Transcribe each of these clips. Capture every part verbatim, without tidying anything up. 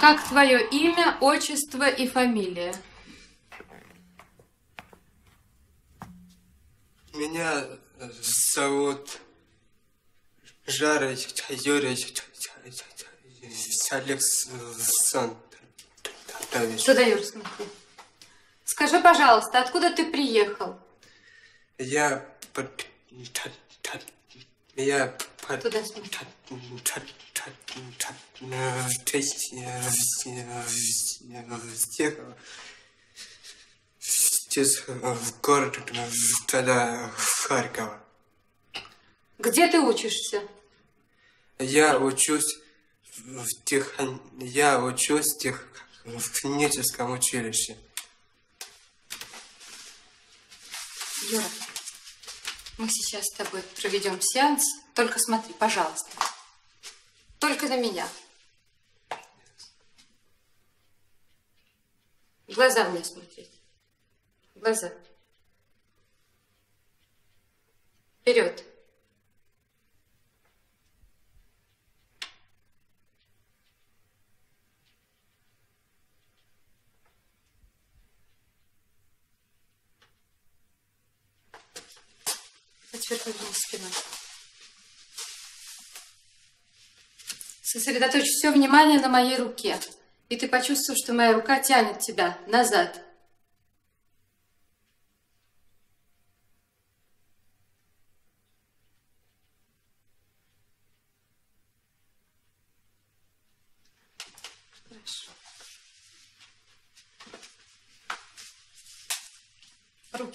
Как твое имя, отчество и фамилия? Меня зовут Жарыч Юрич Александрович. Судаевский. Скажи, пожалуйста, откуда ты приехал? Я... Я... Туда съехал. В город, тогда в Харькова. Где ты учишься? Я учусь в тех... Я учусь в, тех... в техническом училище. Юра, мы сейчас с тобой проведем сеанс. Только смотри, пожалуйста. Только на меня. В глаза мне смотреть. Глаза. Вперед. А теперь поверни спиной. Сосредоточь все внимание на моей руке. И ты почувствуешь, что моя рука тянет тебя назад.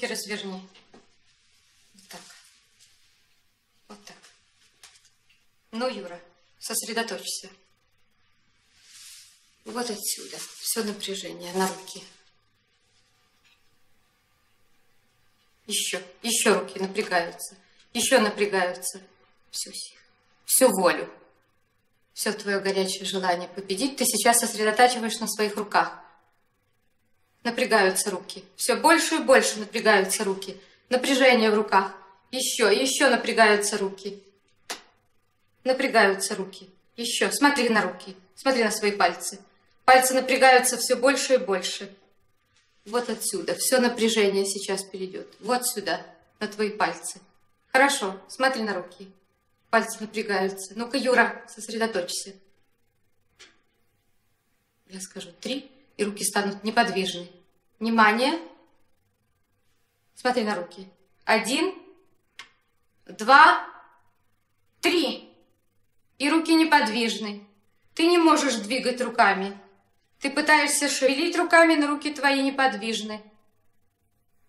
Разверни. Вот так. Вот так. Ну, Юра, сосредоточься. Вот отсюда. Все напряжение на руки. Еще. Еще руки напрягаются. Еще напрягаются. Всю силу. Всю волю. Все твое горячее желание победить ты сейчас сосредотачиваешь на своих руках. Напрягаются руки. Все больше и больше напрягаются руки. Напряжение в руках. Еще, еще напрягаются руки. Напрягаются руки. Еще. Смотри на руки. Смотри на свои пальцы. Пальцы напрягаются все больше и больше. Вот отсюда. Все напряжение сейчас перейдет. Вот сюда. На твои пальцы. Хорошо. Смотри на руки. Пальцы напрягаются. Ну-ка, Юра, сосредоточься. Я скажу три. И руки станут неподвижны. Внимание. Смотри на руки. Один, два, три. И руки неподвижны. Ты не можешь двигать руками. Ты пытаешься шевелить руками, но руки твои неподвижны.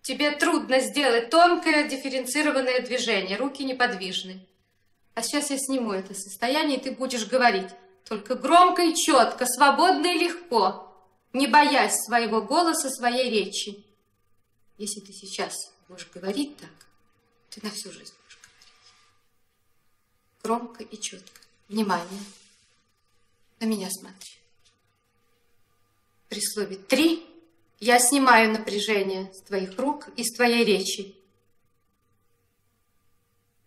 Тебе трудно сделать тонкое, дифференцированное движение. Руки неподвижны. А сейчас я сниму это состояние, и ты будешь говорить. Только громко и четко, свободно и легко. Не боясь своего голоса, своей речи. Если ты сейчас будешь говорить так, ты на всю жизнь будешь говорить. Громко и четко. Внимание. На меня смотри. При слове «три» я снимаю напряжение с твоих рук и с твоей речи.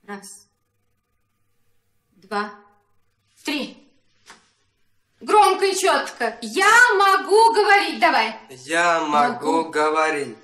Раз. Два. Три. Громко и четко. Я могу говорить. Давай. Я могу, могу. говорить.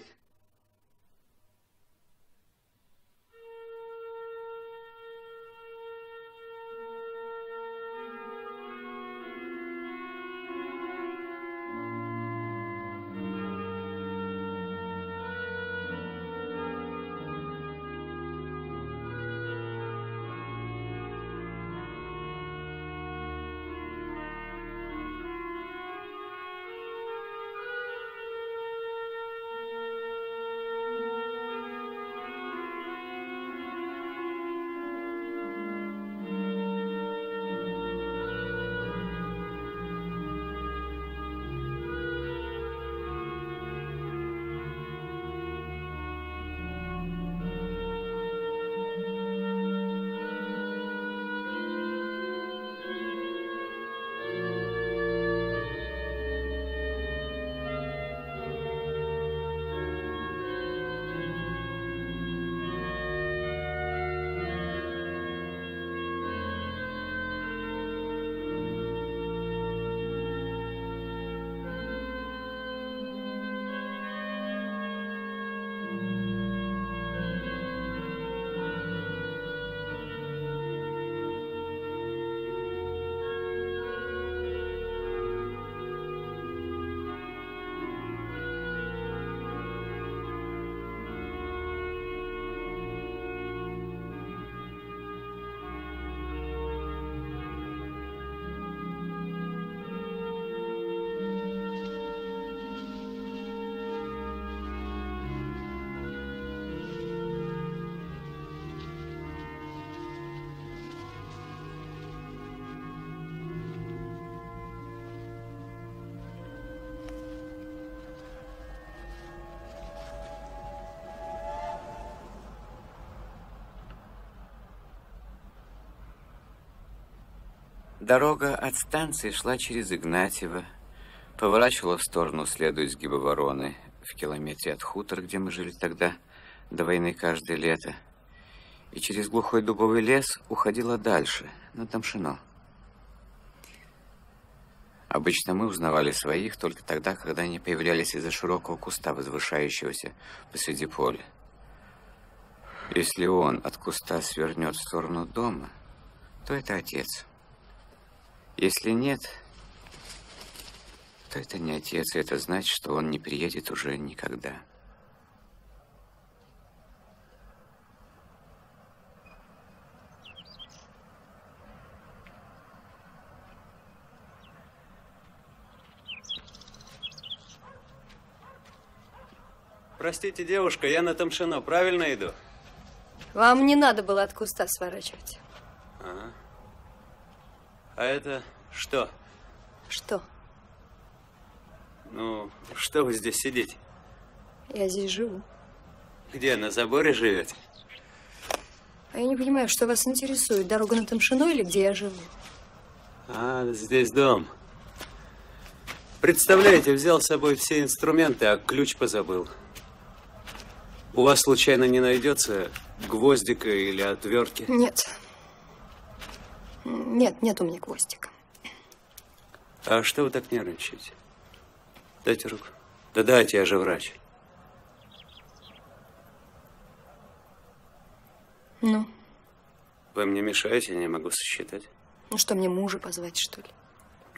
Дорога от станции шла через Игнатьева, поворачивала в сторону, следуя изгиба Вороны, в километре от хутора, где мы жили тогда, до войны каждое лето, и через глухой дубовый лес уходила дальше, на Тамшино. Обычно мы узнавали своих только тогда, когда они появлялись из-за широкого куста, возвышающегося посреди поля. Если он от куста свернет в сторону дома, то это отец. Если нет, то это не отец, и это значит, что он не приедет уже никогда. Простите, девушка, я на Тамшино, правильно иду? Вам не надо было от куста сворачивать. А, а это что? Что? Ну, что вы здесь сидите? Я здесь живу. Где, на заборе живете? А я не понимаю, что вас интересует, дорога на Тамшино или где я живу? А, здесь дом. Представляете, взял с собой все инструменты, а ключ позабыл. У вас, случайно, не найдется гвоздика или отвертки? Нет. Нет, нет у меня гвоздика. А что вы так нервничаете? Дайте руку. Да дайте, я же врач. Ну? Вы мне мешаете, я не могу сосчитать. Ну что, мне мужа позвать, что ли?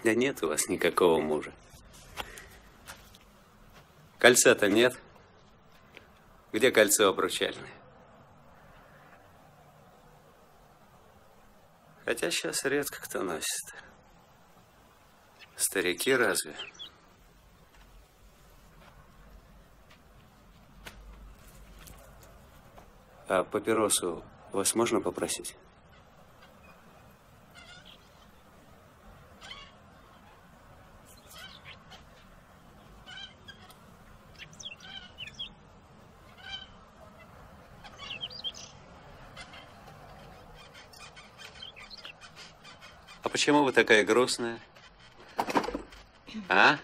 Да нет у вас никакого мужа. Кольца-то нет. Где кольцо обручальное? Хотя сейчас редко кто носит. Старики разве? А папиросу вас можно попросить? Почему вы такая грустная? А?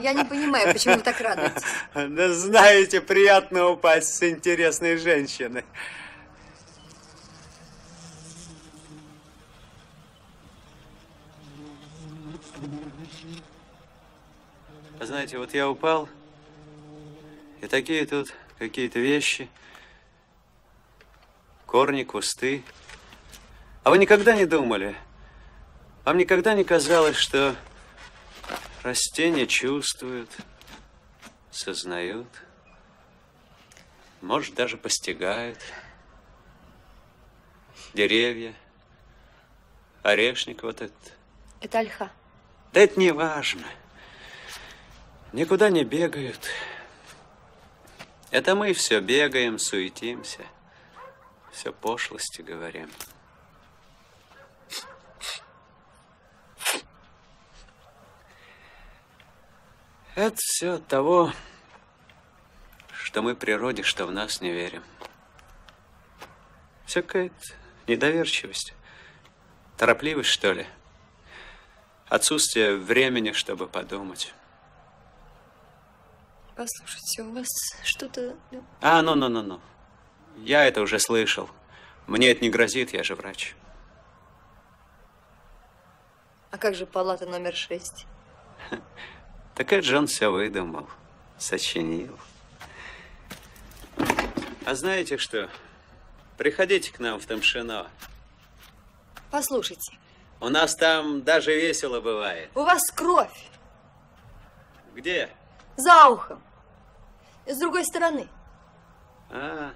Я не понимаю, почему вы так радуетесь. Да знаете, приятно упасть с интересной женщиной. А знаете, вот я упал. И такие тут какие-то вещи, корни, кусты. А вы никогда не думали? Вам никогда не казалось, что растения чувствуют, сознают, может, даже постигают? Деревья, орешник вот этот. Это ольха. Да это не важно. Никуда не бегают. Это мы все бегаем, суетимся, все пошлости говорим. Это все от того, что мы природе, что в нас не верим. Все какая-то недоверчивость, торопливость, что ли, отсутствие времени, чтобы подумать. Послушайте, у вас что-то… А, ну, ну, ну, ну. Я это уже слышал. Мне это не грозит, я же врач. А как же палата номер шесть? Так это же он все выдумал, сочинил. А знаете что? Приходите к нам в Тамшино. Послушайте. У нас там даже весело бывает. У вас кровь. Где? За ухом. С другой стороны. А.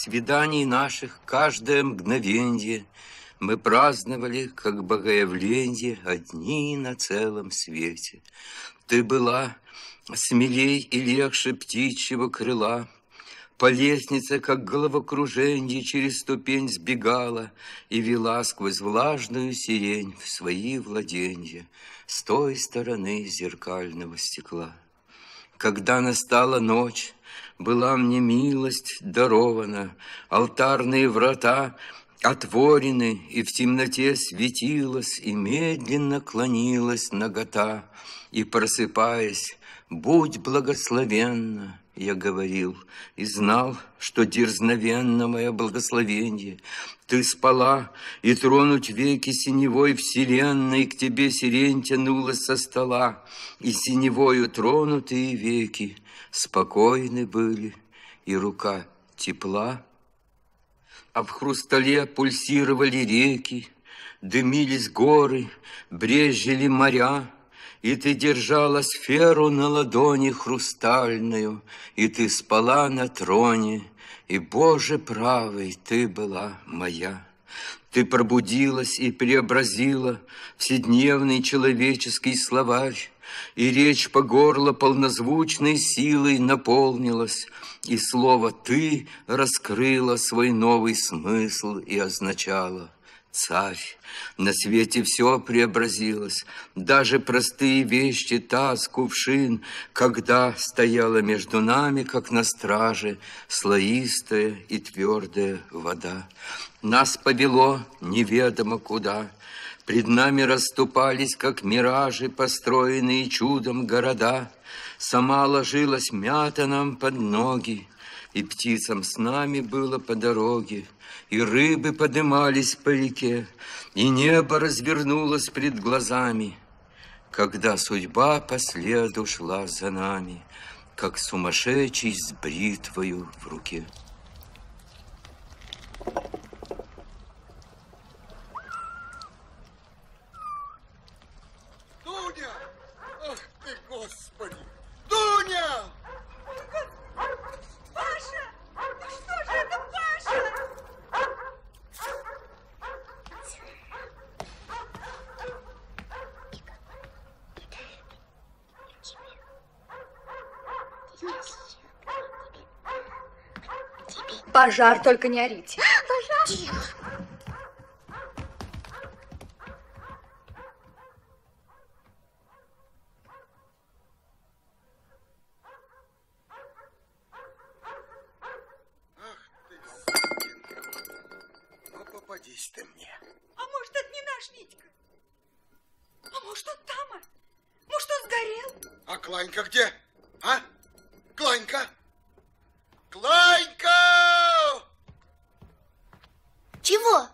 свиданий наших каждое мгновенье мы праздновали, как богоявленье, одни на целом свете. Ты была смелей и легче птичьего крыла, по лестнице, как головокруженье, через ступень сбегала и вела сквозь влажную сирень в свои владенья с той стороны зеркального стекла. Когда настала ночь, была мне милость дарована, алтарные врата отворены, и в темноте светилась, и медленно клонилась нагота, и, просыпаясь, будь благословенна, я говорил, и знал, что дерзновенно мое благословенье. Ты спала, и тронуть веки синевой вселенной к тебе сирень тянулась со стола, и синевою тронутые веки спокойны были, и рука тепла, а в хрустале пульсировали реки, дымились горы, брезжили моря, и ты держала сферу на ладони хрустальную, и ты спала на троне, и, Боже правый, ты была моя. Ты пробудилась и преобразила вседневный человеческий словарь, и речь по горло полнозвучной силой наполнилась, и слово «ты» раскрыло свой новый смысл и означало: царь. На свете все преобразилось, даже простые вещи, таз, кувшин, когда стояла между нами, как на страже, слоистая и твердая вода. Нас повело неведомо куда. Пред нами расступались, как миражи, построенные чудом города. Сама ложилась мята нам под ноги, и птицам с нами было по дороге, и рыбы подымались по реке, и небо развернулось пред глазами, когда судьба по следу шла за нами, как сумасшедший с бритвою в руке. Дуня! Ах ты, Господи! Дуня! Паша! Ну что же это, Паша? Пожар, только не орите. Пожар! Тихо. Ах ты, ну попадись ты мне. А может, это не наш Витька? А может, он там? А? Может, он сгорел? А Кланька где? А? Кланька! Кланька! Чего?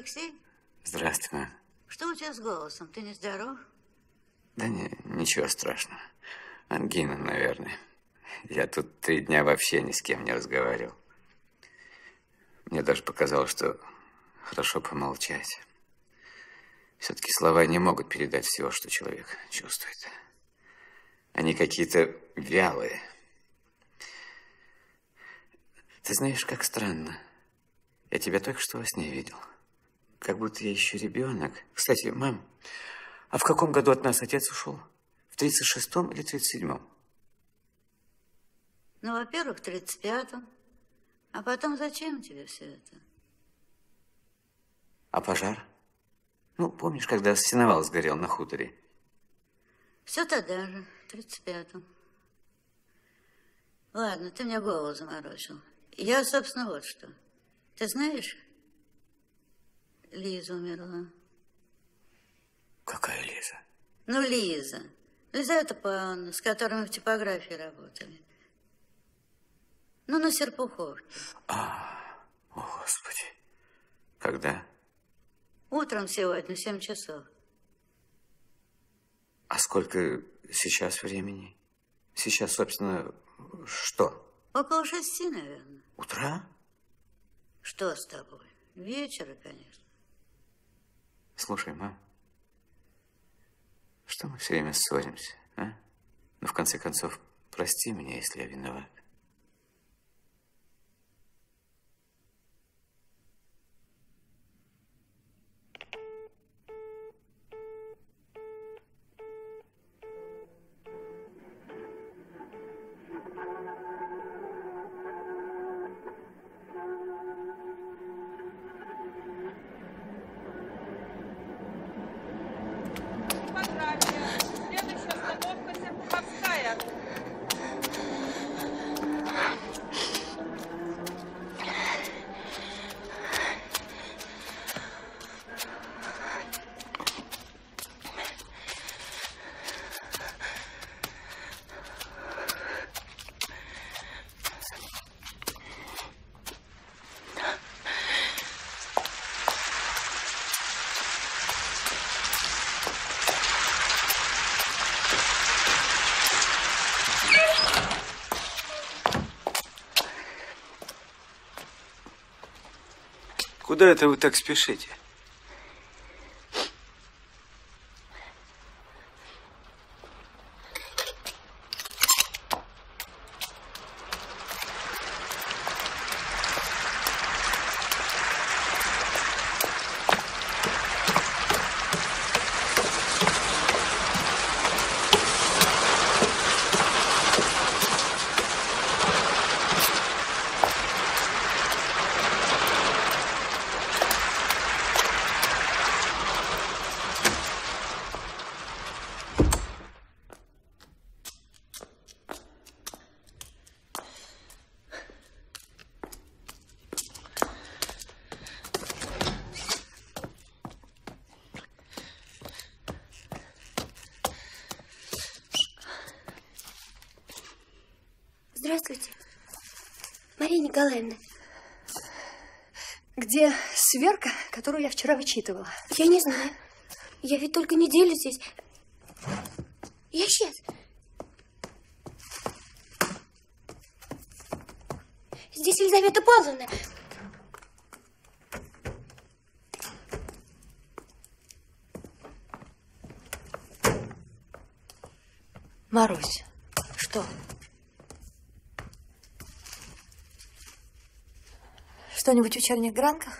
Алексей? Здравствуй. Что у тебя с голосом? Ты не здоров? Да не, ничего страшного. Ангина, наверное. Я тут три дня вообще ни с кем не разговаривал. Мне даже показалось, что хорошо помолчать. Все-таки слова не могут передать всего, что человек чувствует. Они какие-то вялые. Ты знаешь, как странно. Я тебя только что во сне видел. Как будто я еще ребенок. Кстати, мам, а в каком году от нас отец ушел? В тридцать шестом или тридцать седьмом? Ну, во-первых, в тридцать пятом. А потом зачем тебе все это? А пожар? Ну, помнишь, когда сеновал сгорел на хуторе? Все тогда же, в тридцать пятом. Ладно, ты мне голову заморочил. Я, собственно, вот что. Ты знаешь, Лиза умерла. Какая Лиза? Ну, Лиза. Лизавета Павловна, с которой мы в типографии работали. Ну, на Серпуховке. А, о, Господи. Когда? Утром сегодня, в семь часов. А сколько сейчас времени? Сейчас, собственно, что? Около шести, наверное. Утра? Что с тобой? Вечера, конечно. Слушай, мам, что мы все время ссоримся, а? Ну, в конце концов, прости меня, если я виноват. Куда это вы так спешите? Николаевна, где сверка, которую я вчера вычитывала? Я не знаю. Я ведь только неделю здесь. Я сейчас. Здесь Елизавета Павловна. Марусь. Что? Что-нибудь в «Черных гранках»,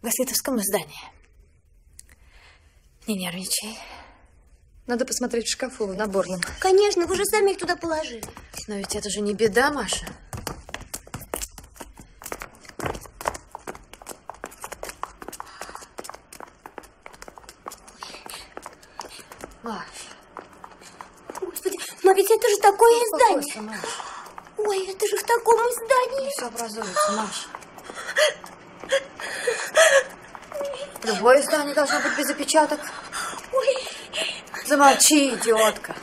в Гаситовском издании. Не нервничай. Надо посмотреть в шкафу, в наборном. Конечно, вы же сами их туда положили. Но ведь это же не беда, Маша. Маша. Господи, но ведь это же такое издание. Ой, это же в таком издании. Не сообразуется, Маша. Другое издание должно быть без опечаток. Ой. Замолчи, идиотка.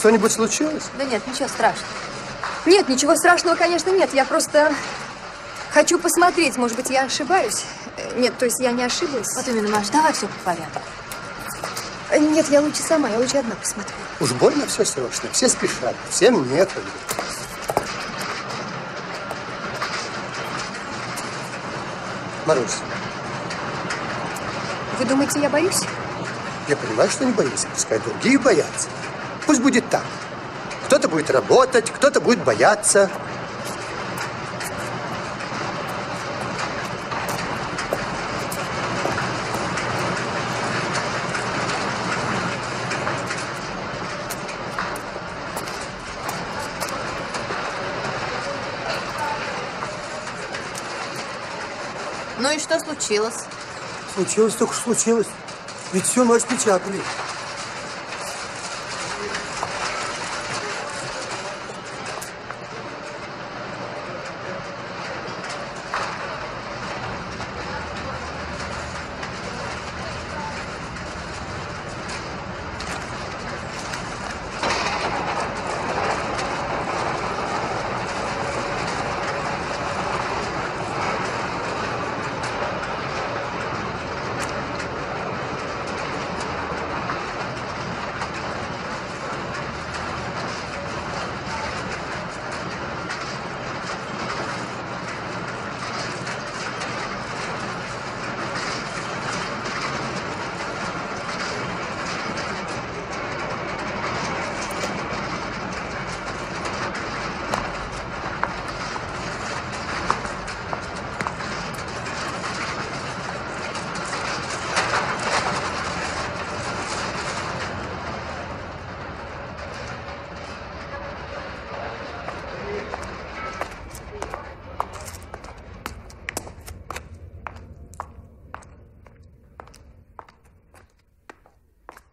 Что-нибудь случилось? Да нет, ничего страшного. Нет, ничего страшного, конечно, нет. Я просто хочу посмотреть. Может быть, я ошибаюсь? Нет, то есть я не ошиблась. Вот именно, Маш, давай все по порядку. Нет, я лучше сама, я лучше одна посмотрю. Уж больно все срочно, все спешат, всем некогда. Маруся. Вы думаете, я боюсь? Я понимаю, что не боюсь, пускай другие боятся. Пусть будет так. Кто-то будет работать, кто-то будет бояться. Ну и что случилось? Случилось только что случилось. Ведь всю ночь печатали.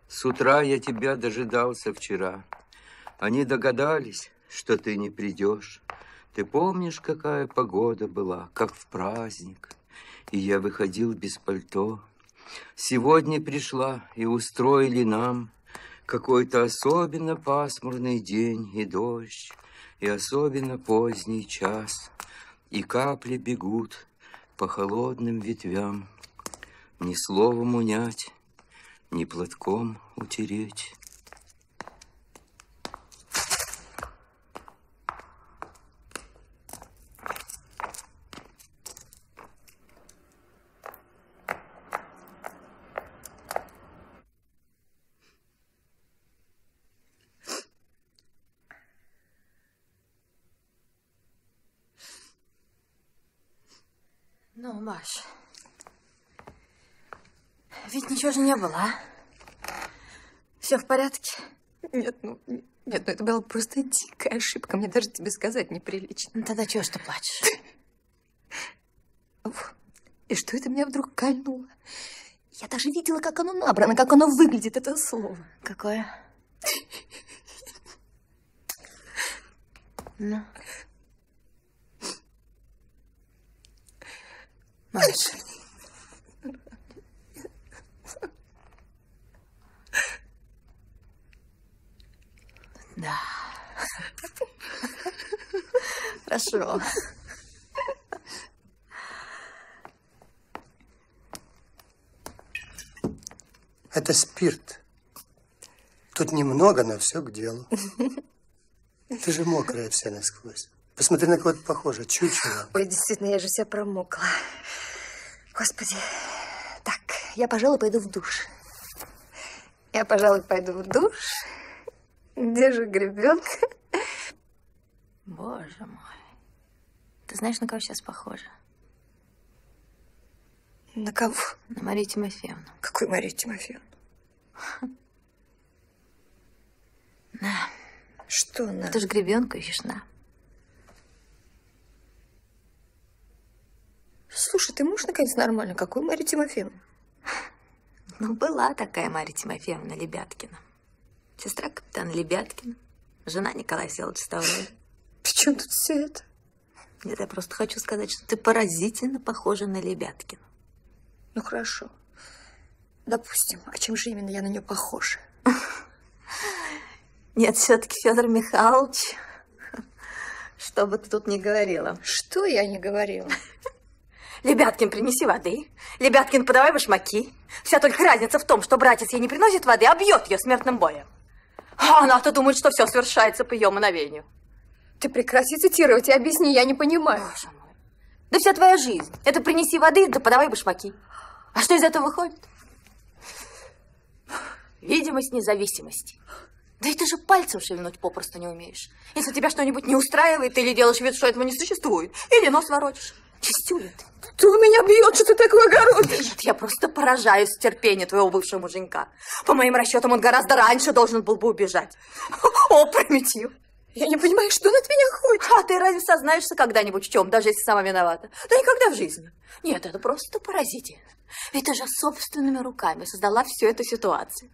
С утра я тебя дожидался вчера. Они догадались, что ты не придешь. Ты помнишь, какая погода была, как в праздник. И я выходил без пальто. Сегодня пришла и устроили нам какой-то особенно пасмурный день и дождь, и особенно поздний час. И капли бегут по холодным ветвям. Ни словом унять, ни платком утереть. Ну, Маш, ведь ничего же не было, а? Все в порядке? Нет, ну, нет, ну это была просто дикая ошибка. Мне даже тебе сказать неприлично. Ну тогда чего ж ты плачешь? И что это меня вдруг кольнуло? Я даже видела, как оно набрано, как оно выглядит, это слово. Какое? Ну. Маша. Да. Хорошо. Это спирт. Тут немного, но все к делу. Ты же мокрая вся насквозь. Посмотри, на кого-то похоже. Чучело. Ой, действительно, я же вся промокла. Господи. Так, я, пожалуй, пойду в душ. Я, пожалуй, пойду в душ. Где же гребенка? Боже мой. Ты знаешь, на кого сейчас похожа? На кого? На Марию Тимофеевну. Какую Марию Тимофеевну? На. Что на? Это же гребенка ищешь, на. Слушай, ты можешь наконец нормально? Какую Марию Тимофеевну? Ну, была такая Мария Тимофеевна Лебяткина. Сестра капитана Лебяткина, жена Николая Силовича. При чем тут все это? Нет, я просто хочу сказать, что ты поразительно похожа на Лебяткину. Ну хорошо. Допустим. А чем же именно я на нее похожа? Нет, все-таки Федор Михайлович, что бы ты тут ни говорила. Что я не говорила? Лебяткин, принеси воды. Лебяткин, подавай башмаки. Вся только разница в том, что братец ей не приносит воды, а бьет ее смертным боем. А она-то думает, что все совершается по ее мановению. Ты прекрати цитировать и объясни, я не понимаю. Боже мой. Да вся твоя жизнь. Это принеси воды, да подавай башмаки. А что из этого выходит? Видимость независимости. Да и ты же пальцем шевельнуть попросту не умеешь. Если тебя что-нибудь не устраивает, ты или делаешь вид, что этого не существует, или нос воротишь. Чистюля ты. Ты у меня бьешь, что ты такой огородишь. Нет, я просто поражаюсь терпению твоего бывшего муженька. По моим расчетам, он гораздо раньше должен был бы убежать. О, примитив. Я не понимаю, что он от меня хочет. А ты разве сознаешься когда-нибудь в чем, даже если сама виновата? Да никогда в жизни. Нет, это просто поразительно. Ведь ты же собственными руками создала всю эту ситуацию.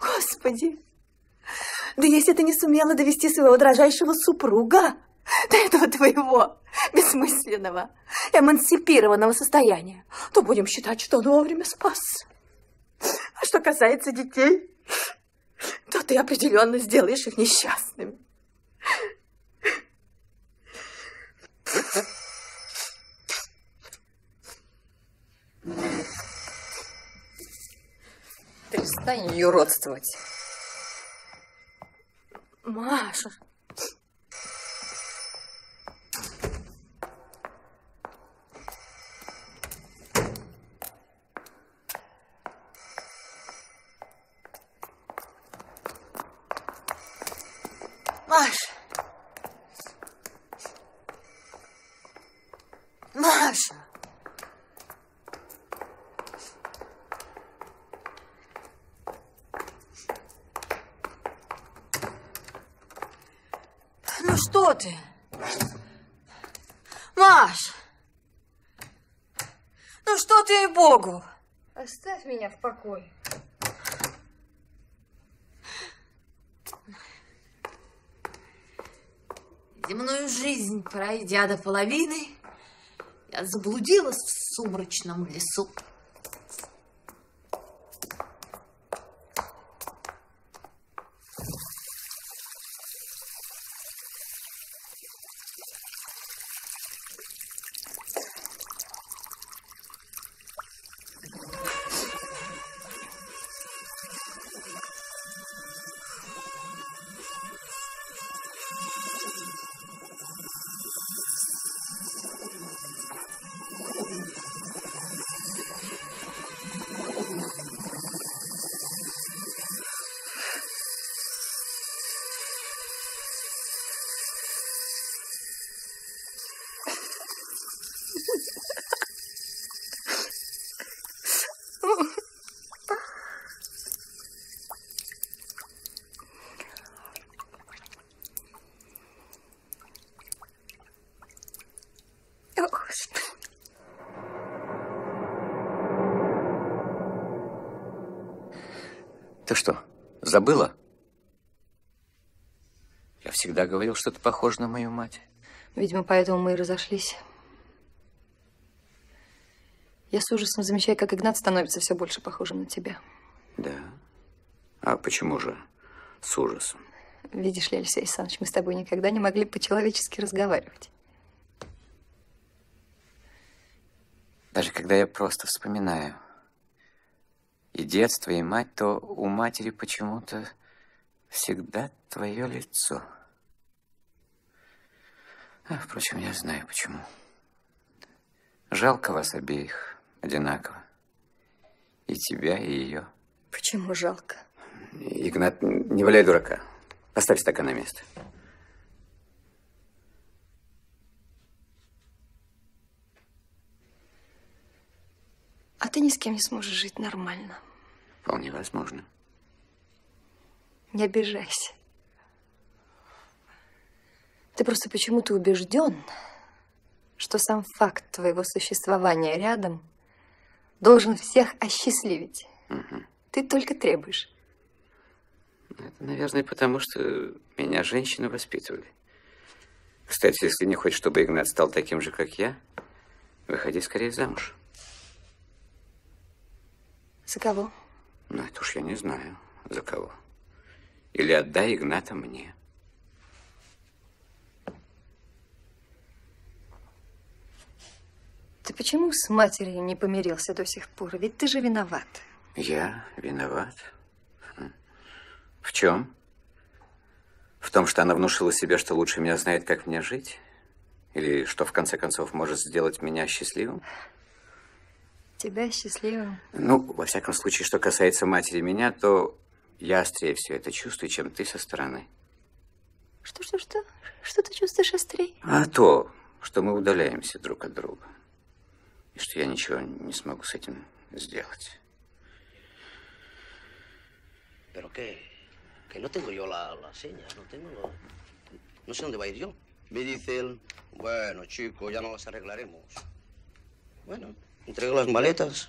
Господи. Да если ты не сумела довести своего дрожайшего супруга до этого твоего бессмысленного, эмансипированного состояния, то будем считать, что он вовремя спасся. А что касается детей, то ты определенно сделаешь их несчастными. Перестань ее родствовать. Маша. Маш! Маша! Ну что ты? Маш! Ну что ты, ей-богу? Оставь меня в покое. Земную жизнь, пройдя до половины, я заблудилась в сумрачном лесу. Ты что, забыла? Я всегда говорил, что ты похожа на мою мать. Видимо, поэтому мы и разошлись. Я с ужасом замечаю, как Игнат становится все больше похожим на тебя. Да? А почему же с ужасом? Видишь ли, Алексей Александрович, мы с тобой никогда не могли по-человечески разговаривать. Даже когда я просто вспоминаю и детство, и мать, то у матери почему-то всегда твое лицо. А, впрочем, я знаю почему. Жалко вас обеих одинаково. И тебя, и ее. Почему жалко? Игнат, не валяй дурака. Поставь стакан на место. А ты ни с кем не сможешь жить нормально. Вполне возможно. Не обижайся. Ты просто почему-то убежден, что сам факт твоего существования рядом должен всех осчастливить. Угу. Ты только требуешь. Это, наверное, потому что меня женщины воспитывали. Кстати, если не хочешь, чтобы Игнат стал таким же, как я, выходи скорее замуж. За кого? Ну, это уж я не знаю, за кого. Или отдай Игната мне. Ты почему с матерью не помирился до сих пор? Ведь ты же виноват. Я виноват? В чем? В том, что она внушила себе, что лучше меня знает, как мне жить? Или что, в конце концов, может сделать меня счастливым? Тебя счастливым? Ну, во всяком случае, что касается матери меня, то я острее все это чувствую, чем ты со стороны. Что, что, что? Что ты чувствуешь острее? А то, что мы удаляемся друг от друга. И что я ничего не смогу с этим сделать. Entrego las maletas,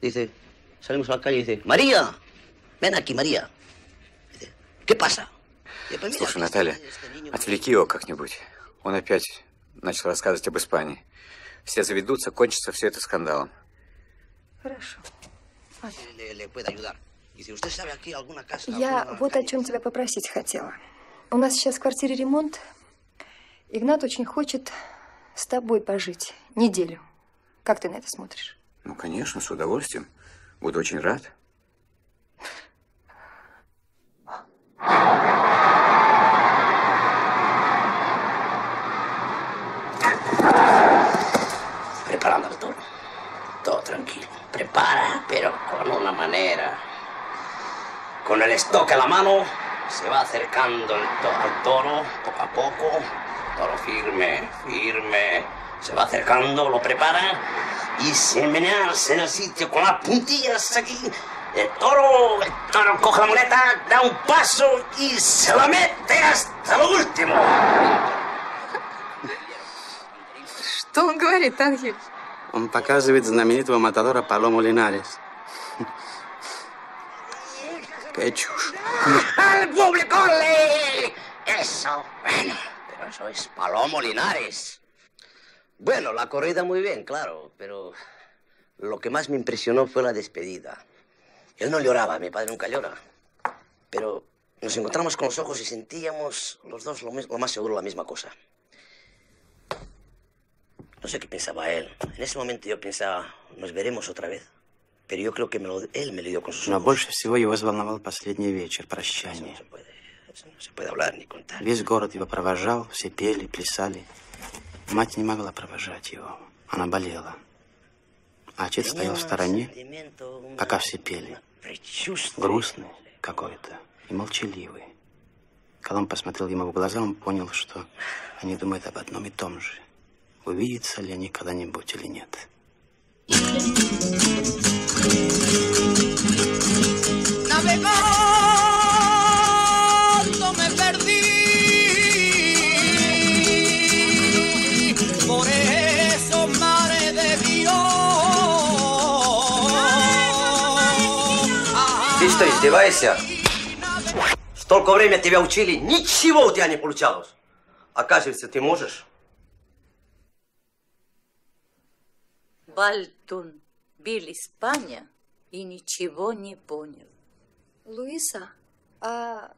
dice, salimos a la calle y dice, María, ven aquí, María. Dice, ¿qué pasa? Слушай, Наталья, отвлеки его как-нибудь. Он опять начал рассказывать об Испании. Все заведутся, кончится все это скандалом. Хорошо. Я вот о чем тебя попросить хотела. У нас сейчас в квартире ремонт. Игнат очень хочет с тобой пожить неделю. Как ты на это смотришь? Ну, конечно, с удовольствием. Буду очень рад. Preparando todo. Todo tranquilo. Prepara, pero con una manera. Con el estoque a la mano se va acercando al toro poco a poco. Toro firme, firme. Se va acercando, lo prepara y se meneas en el sitio con las puntillas aquí. El toro, el toro coge la muleta, da un paso y se la mete hasta lo último. Что он говорит, Ангель? Он показывает знаменитого матадора Palomo Linares. Qué chus. Al público le... Eso, bueno, pero eso es Palomo Linares. Bueno, la corrida muy bien, claro, pero lo que más me impresionó fue la despedida. Yo no lloraba, mi padre nunca llora, pero nos encontramos con los ojos y sentíamos los dos lo, lo más seguro la misma cosa. No sé qué pensaba él. En ese momento yo pensaba, nos veremos otra vez, pero yo creo que me lo, él me lo dio con sus ojos. Но больше всего его взволновал последний вечер, прощание. Eso no se puede, eso no se puede hablar ni contar. Весь город его провожал, все пели, плясали. Мать не могла провожать его. Она болела. А отец стоял в стороне, пока все пели. Грустный какой-то и молчаливый. Колумб посмотрел ему в глаза, он понял, что они думают об одном и том же. Увидятся ли они когда-нибудь или нет. Что, издевайся? Столько времени тебя учили, ничего у тебя не получалось. Оказывается, ты можешь? Бальтун бил Испания и ничего не понял. Луиса, а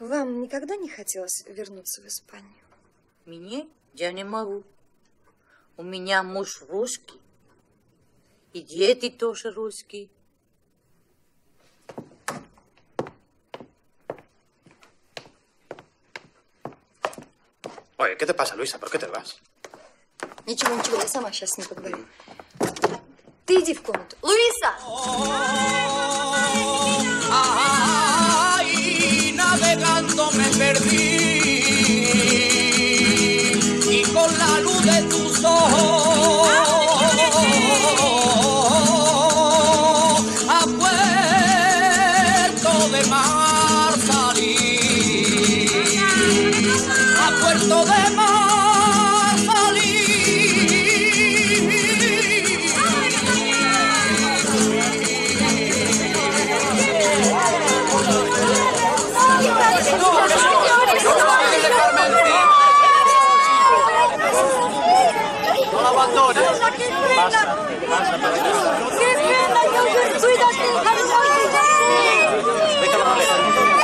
вам никогда не хотелось вернуться в Испанию? Мне? Я не могу. У меня муж русский, и дети тоже русские. Oye, ¿qué te pasa, Luisa? ¿Por qué te vas? Ничего, ничего, я сама сейчас с ней поговорю. Ты иди в комнату. Луиса! Ay, navegando me perdí y con la luz de tus ojos. ¡Qué pena! ¡Yo soy cuidado! ¡Déjame!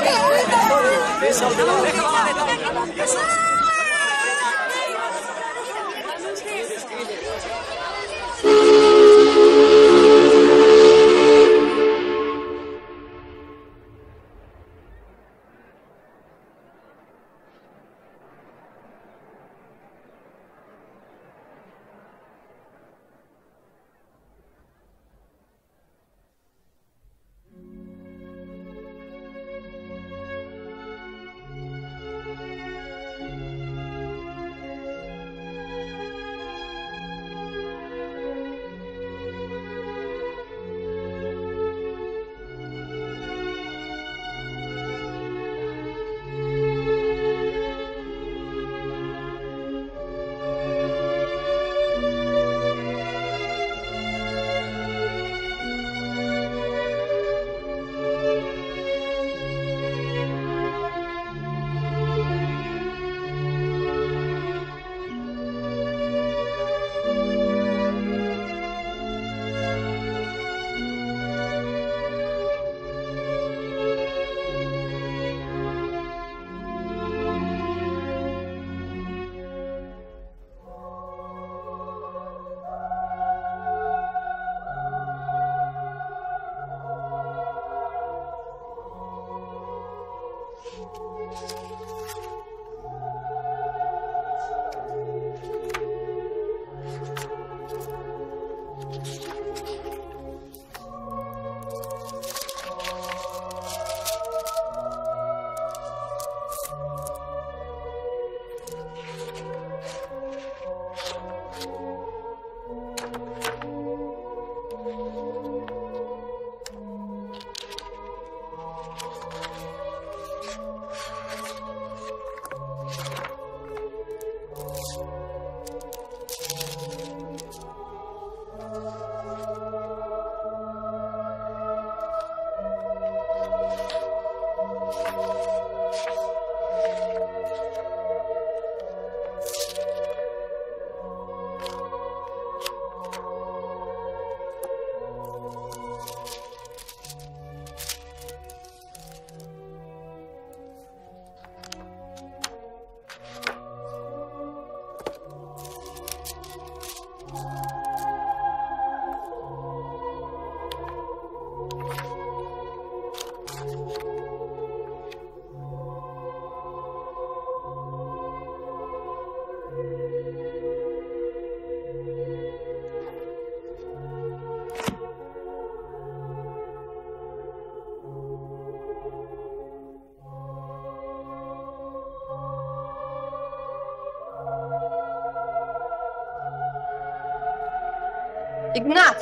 Игнат!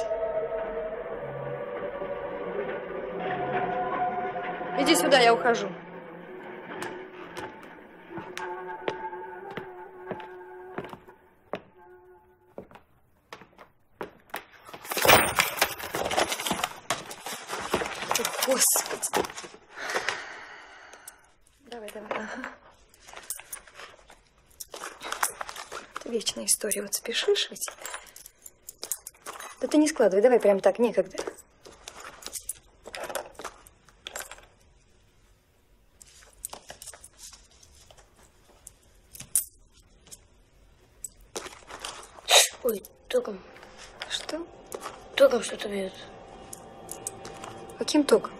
Иди сюда, я ухожу. Вечная история. Вот спешишь ведь? Да ты не складывай, давай прям так, некогда. Ой, током. Что? Током что-то бьет. Каким током?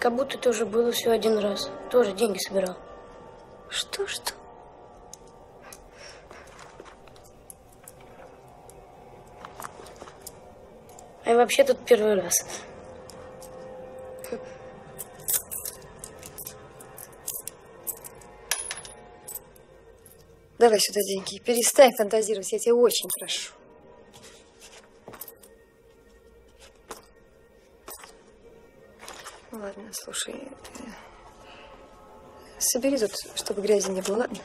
Как будто тоже было все один раз. Тоже деньги собирал. Что, что? А я вообще тут первый раз. Давай сюда деньги. Перестань фантазировать, я тебя очень прошу. Ладно, слушай, ты... собери тут, чтобы грязи не было, ладно?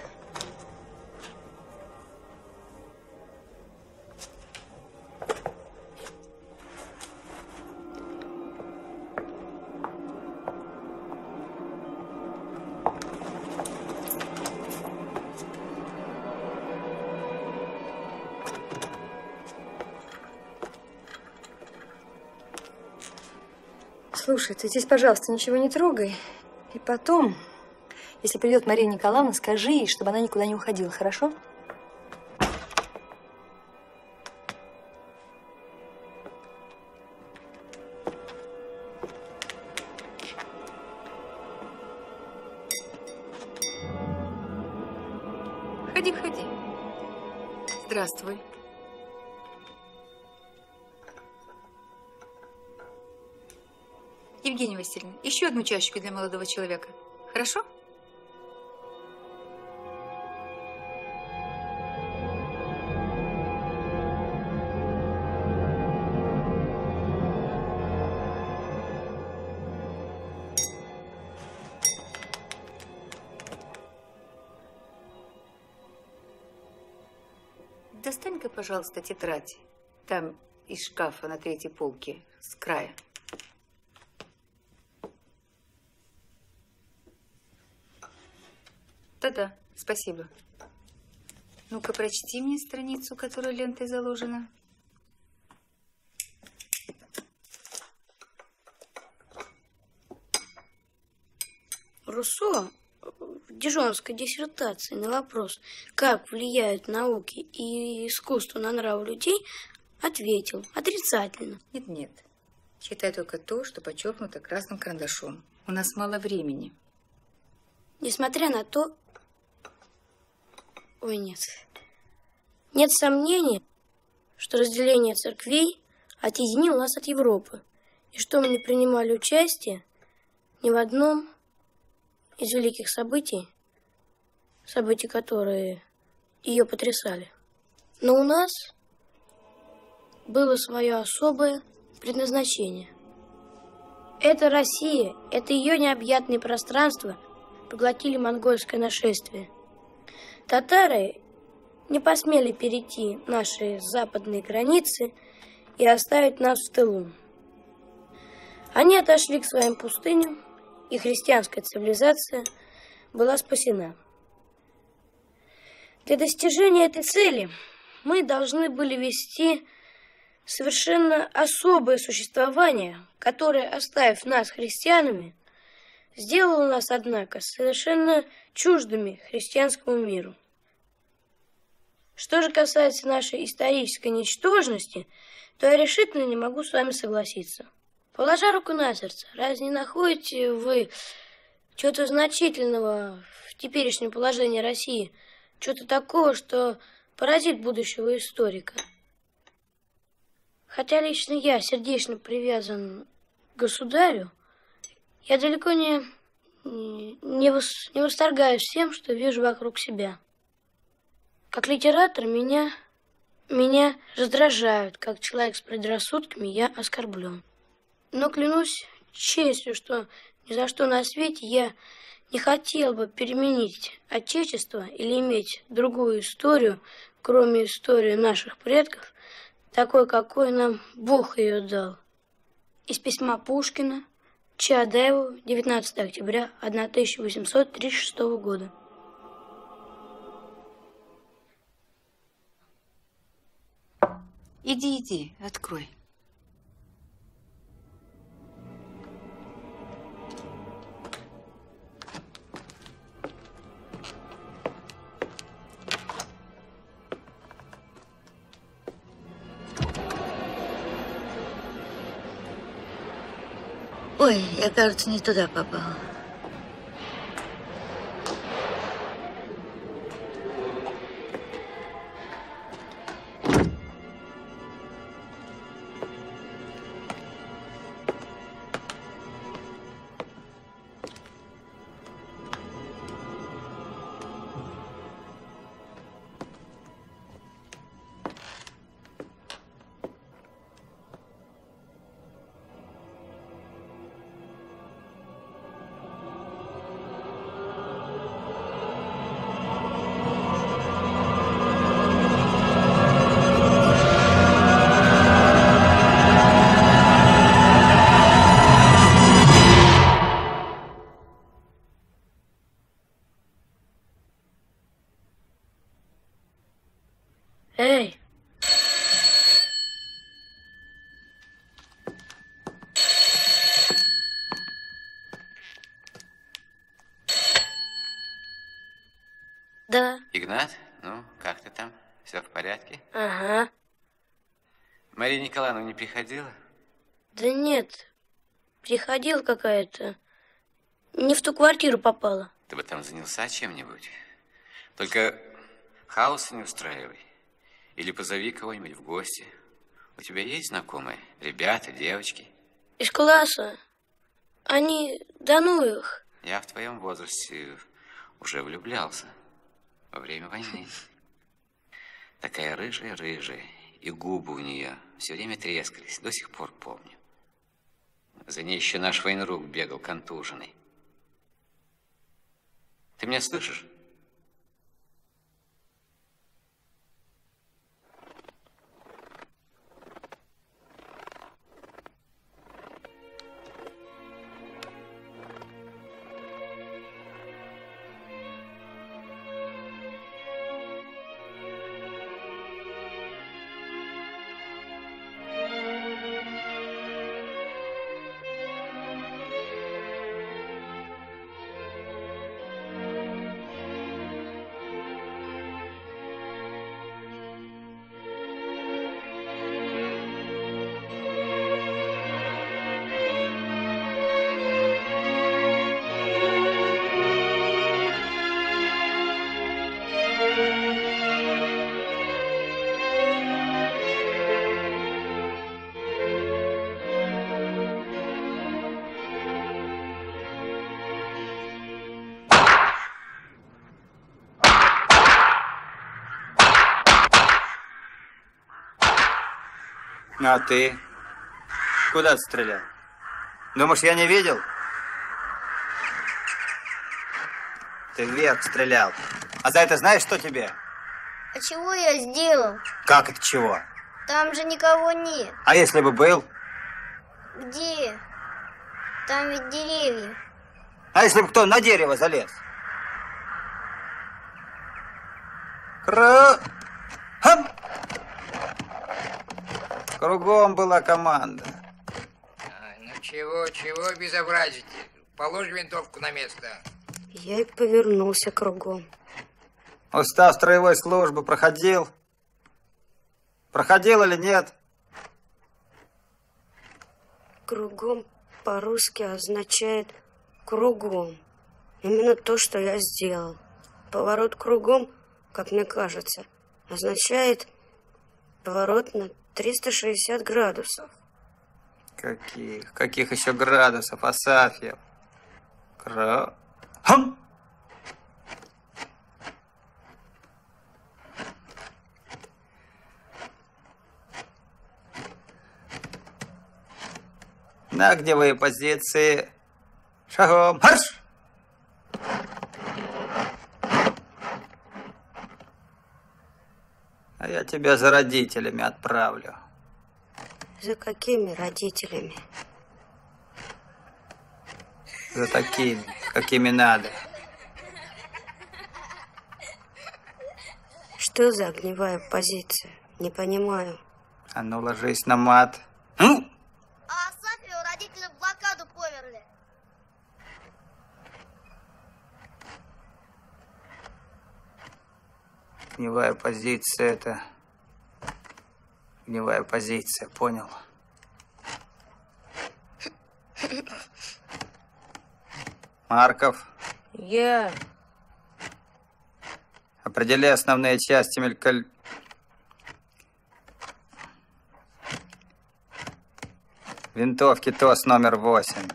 Слушай, ты здесь, пожалуйста, ничего не трогай. И потом, если придет Мария Николаевна, скажи ей, чтобы она никуда не уходила, хорошо? Ходи, ходи. Здравствуй. Евгения Васильевна, еще одну чашечку для молодого человека. Хорошо? Достань-ка, пожалуйста, тетрадь. Там из шкафа на третьей полке, с края. Да-да, спасибо. Ну-ка, прочти мне страницу, которая лентой заложена. Руссо в дижонской диссертации на вопрос, как влияют науки и искусство на нрав людей, ответил отрицательно. Нет-нет, читай только то, что подчеркнуто красным карандашом. У нас мало времени. Несмотря на то... Ой, нет. Нет сомнений, что разделение церквей отъединило нас от Европы, и что мы не принимали участие ни в одном из великих событий, событий, которые ее потрясали. Но у нас было свое особое предназначение. Это Россия, это ее необъятные пространства поглотили монгольское нашествие. Татары не посмели перейти наши западные границы и оставить нас в тылу. Они отошли к своим пустыням, и христианская цивилизация была спасена. Для достижения этой цели мы должны были вести совершенно особое существование, которое, оставив нас христианами, сделало нас, однако, совершенно чуждыми христианскому миру. Что же касается нашей исторической ничтожности, то я решительно не могу с вами согласиться. Положа руку на сердце, разве не находите вы чего-то значительного в теперешнем положении России, чего-то такого, что поразит будущего историка? Хотя лично я сердечно привязан к государю, я далеко не, не, вос, не восторгаюсь всем, что вижу вокруг себя. Как литератор меня, меня раздражают, как человек с предрассудками я оскорблен. Но клянусь честью, что ни за что на свете я не хотел бы переменить отечество или иметь другую историю, кроме истории наших предков, такой, какой нам Бог ее дал. Из письма Пушкина Чадаеву, девятнадцатое октября тысяча восемьсот тридцать шестого года. Иди, иди, открой. Ой, я, кажется, не туда попала. Игнат, ну, как ты там? Все в порядке? Ага. Мария Николаевна не приходила? Да нет, приходила какая-то. Не в ту квартиру попала. Ты бы там занялся чем-нибудь? Только хаоса не устраивай. Или позови кого-нибудь в гости. У тебя есть знакомые? Ребята, девочки? Из класса. Они, да ну их. Я в твоем возрасте уже влюблялся. Во время войны. Такая рыжая-рыжая. И губы у нее все время трескались. До сих пор помню. За ней еще наш военрук бегал контуженный. Ты меня слышишь? А ты? Куда ты стрелял? Думаешь, я не видел? Ты вверх стрелял. А за это знаешь, что тебе? А чего я сделал? Как это чего? Там же никого нет. А если бы был? Где? Там ведь деревья. А если бы кто на дерево залез? Кра... Хам! Кругом была команда. А, ну чего, чего безобразить? Положи винтовку на место. Я и повернулся кругом. Устав строевой службы проходил? Проходил или нет? Кругом по-русски означает кругом. Именно то, что я сделал. Поворот кругом, как мне кажется, означает поворот на триста шестьдесят градусов. Каких? Каких еще градусов, Асафьев? Кра... Хм! На огневые позиции. Шагом. Марш! А я тебя за родителями отправлю. За какими родителями? За такими, какими надо. Что за огневая позиция? Не понимаю. А ну ложись на мат. Ну! А Асафьева родители в блокаду поверли. Гневая позиция это... Гневая позиция, понял? Марков? Я. Yeah. Определи основные части мелькаль... Винтовки ТОС номер восемь.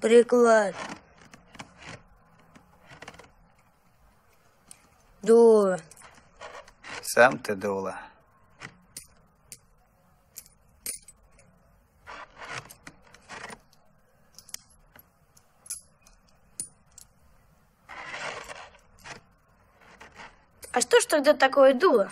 Приклад. Дуло. Сам ты дуло. А что ж тогда такое дуло?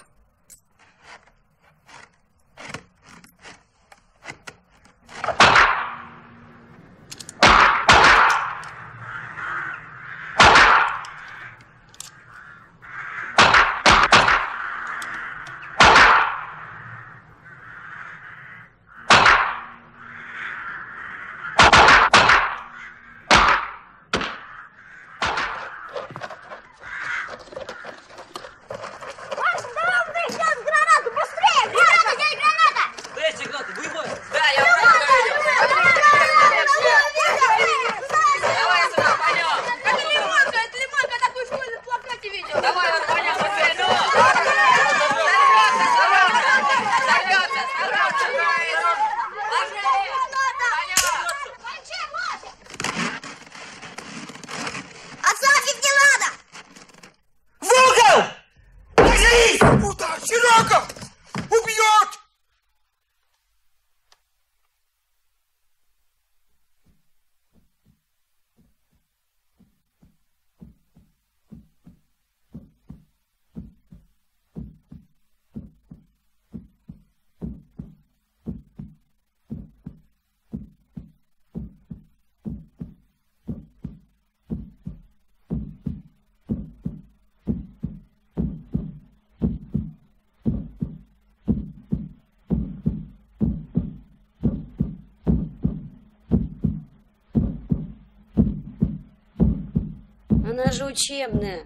Она же учебная.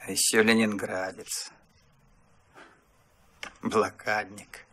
А еще ленинградец, блокадник.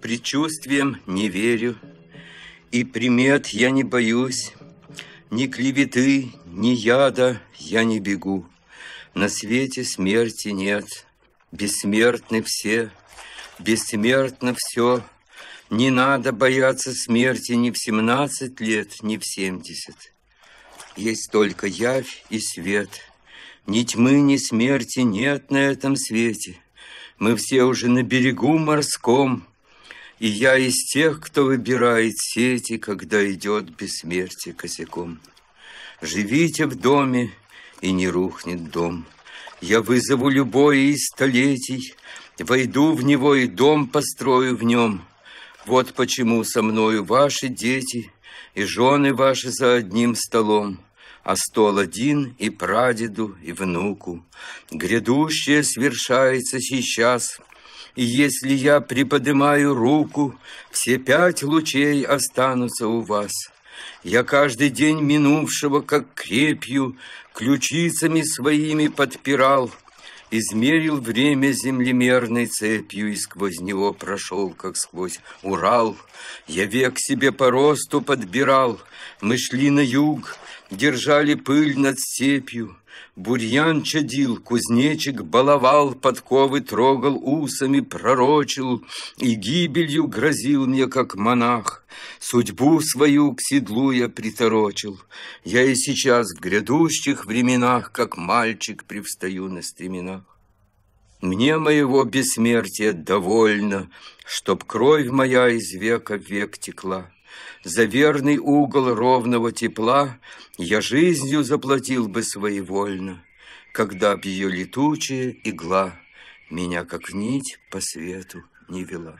Предчувствием не верю, и примет я не боюсь, ни клеветы, ни яда я не бегу. На свете смерти нет, бессмертны все, бессмертно все. Не надо бояться смерти ни в семнадцать лет, ни в семьдесят. Есть только явь и свет, ни тьмы, ни смерти нет на этом свете. Мы все уже на берегу морском, и я из тех, кто выбирает сети, когда идет бессмертие косяком. Живите в доме, и не рухнет дом. Я вызову любое из столетий, войду в него и дом построю в нем. Вот почему со мною ваши дети и жены ваши за одним столом, а стол один и прадеду, и внуку. Грядущее свершается сейчас. И если я приподнимаю руку, все пять лучей останутся у вас. Я каждый день минувшего, как крепью, ключицами своими подпирал, измерил время землемерной цепью и сквозь него прошел, как сквозь Урал. Я век себе по росту подбирал, мы шли на юг, держали пыль над степью. Бурьян чадил, кузнечик баловал, подковы трогал, усами пророчил, и гибелью грозил мне, как монах. С Судьбу свою к седлу я приторочил. Я и сейчас в грядущих временах, как мальчик, привстаю на стременах. Мне моего бессмертия довольно, чтоб кровь моя из века в век текла. За верный угол ровного тепла я жизнью заплатил бы своевольно, когда б ее летучая игла меня как нить по свету не вела.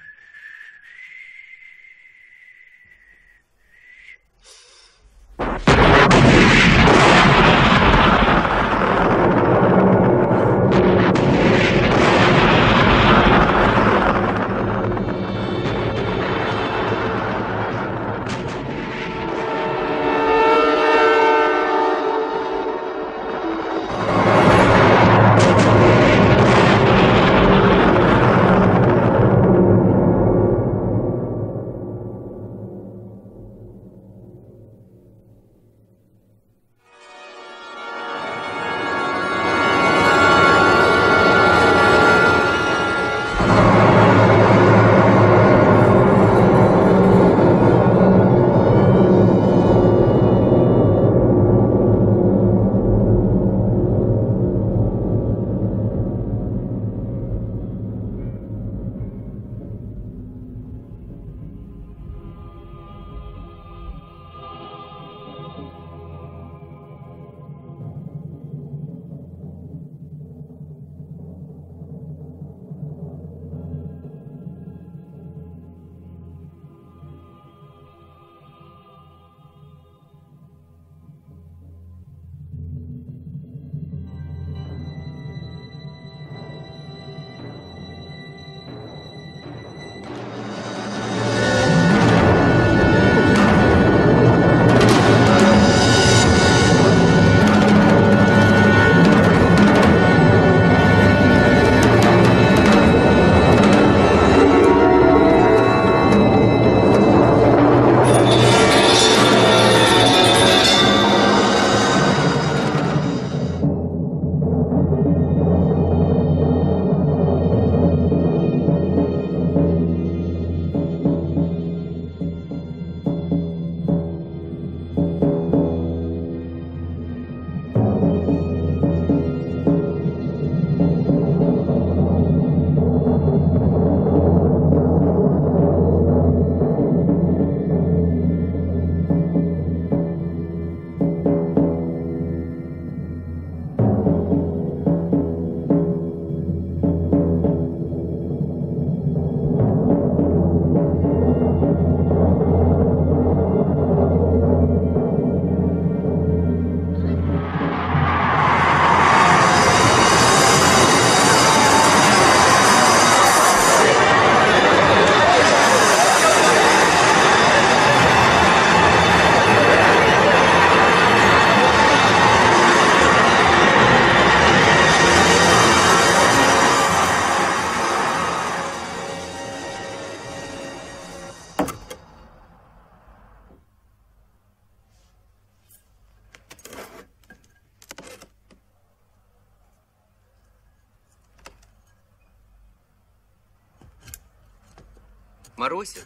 Маруся?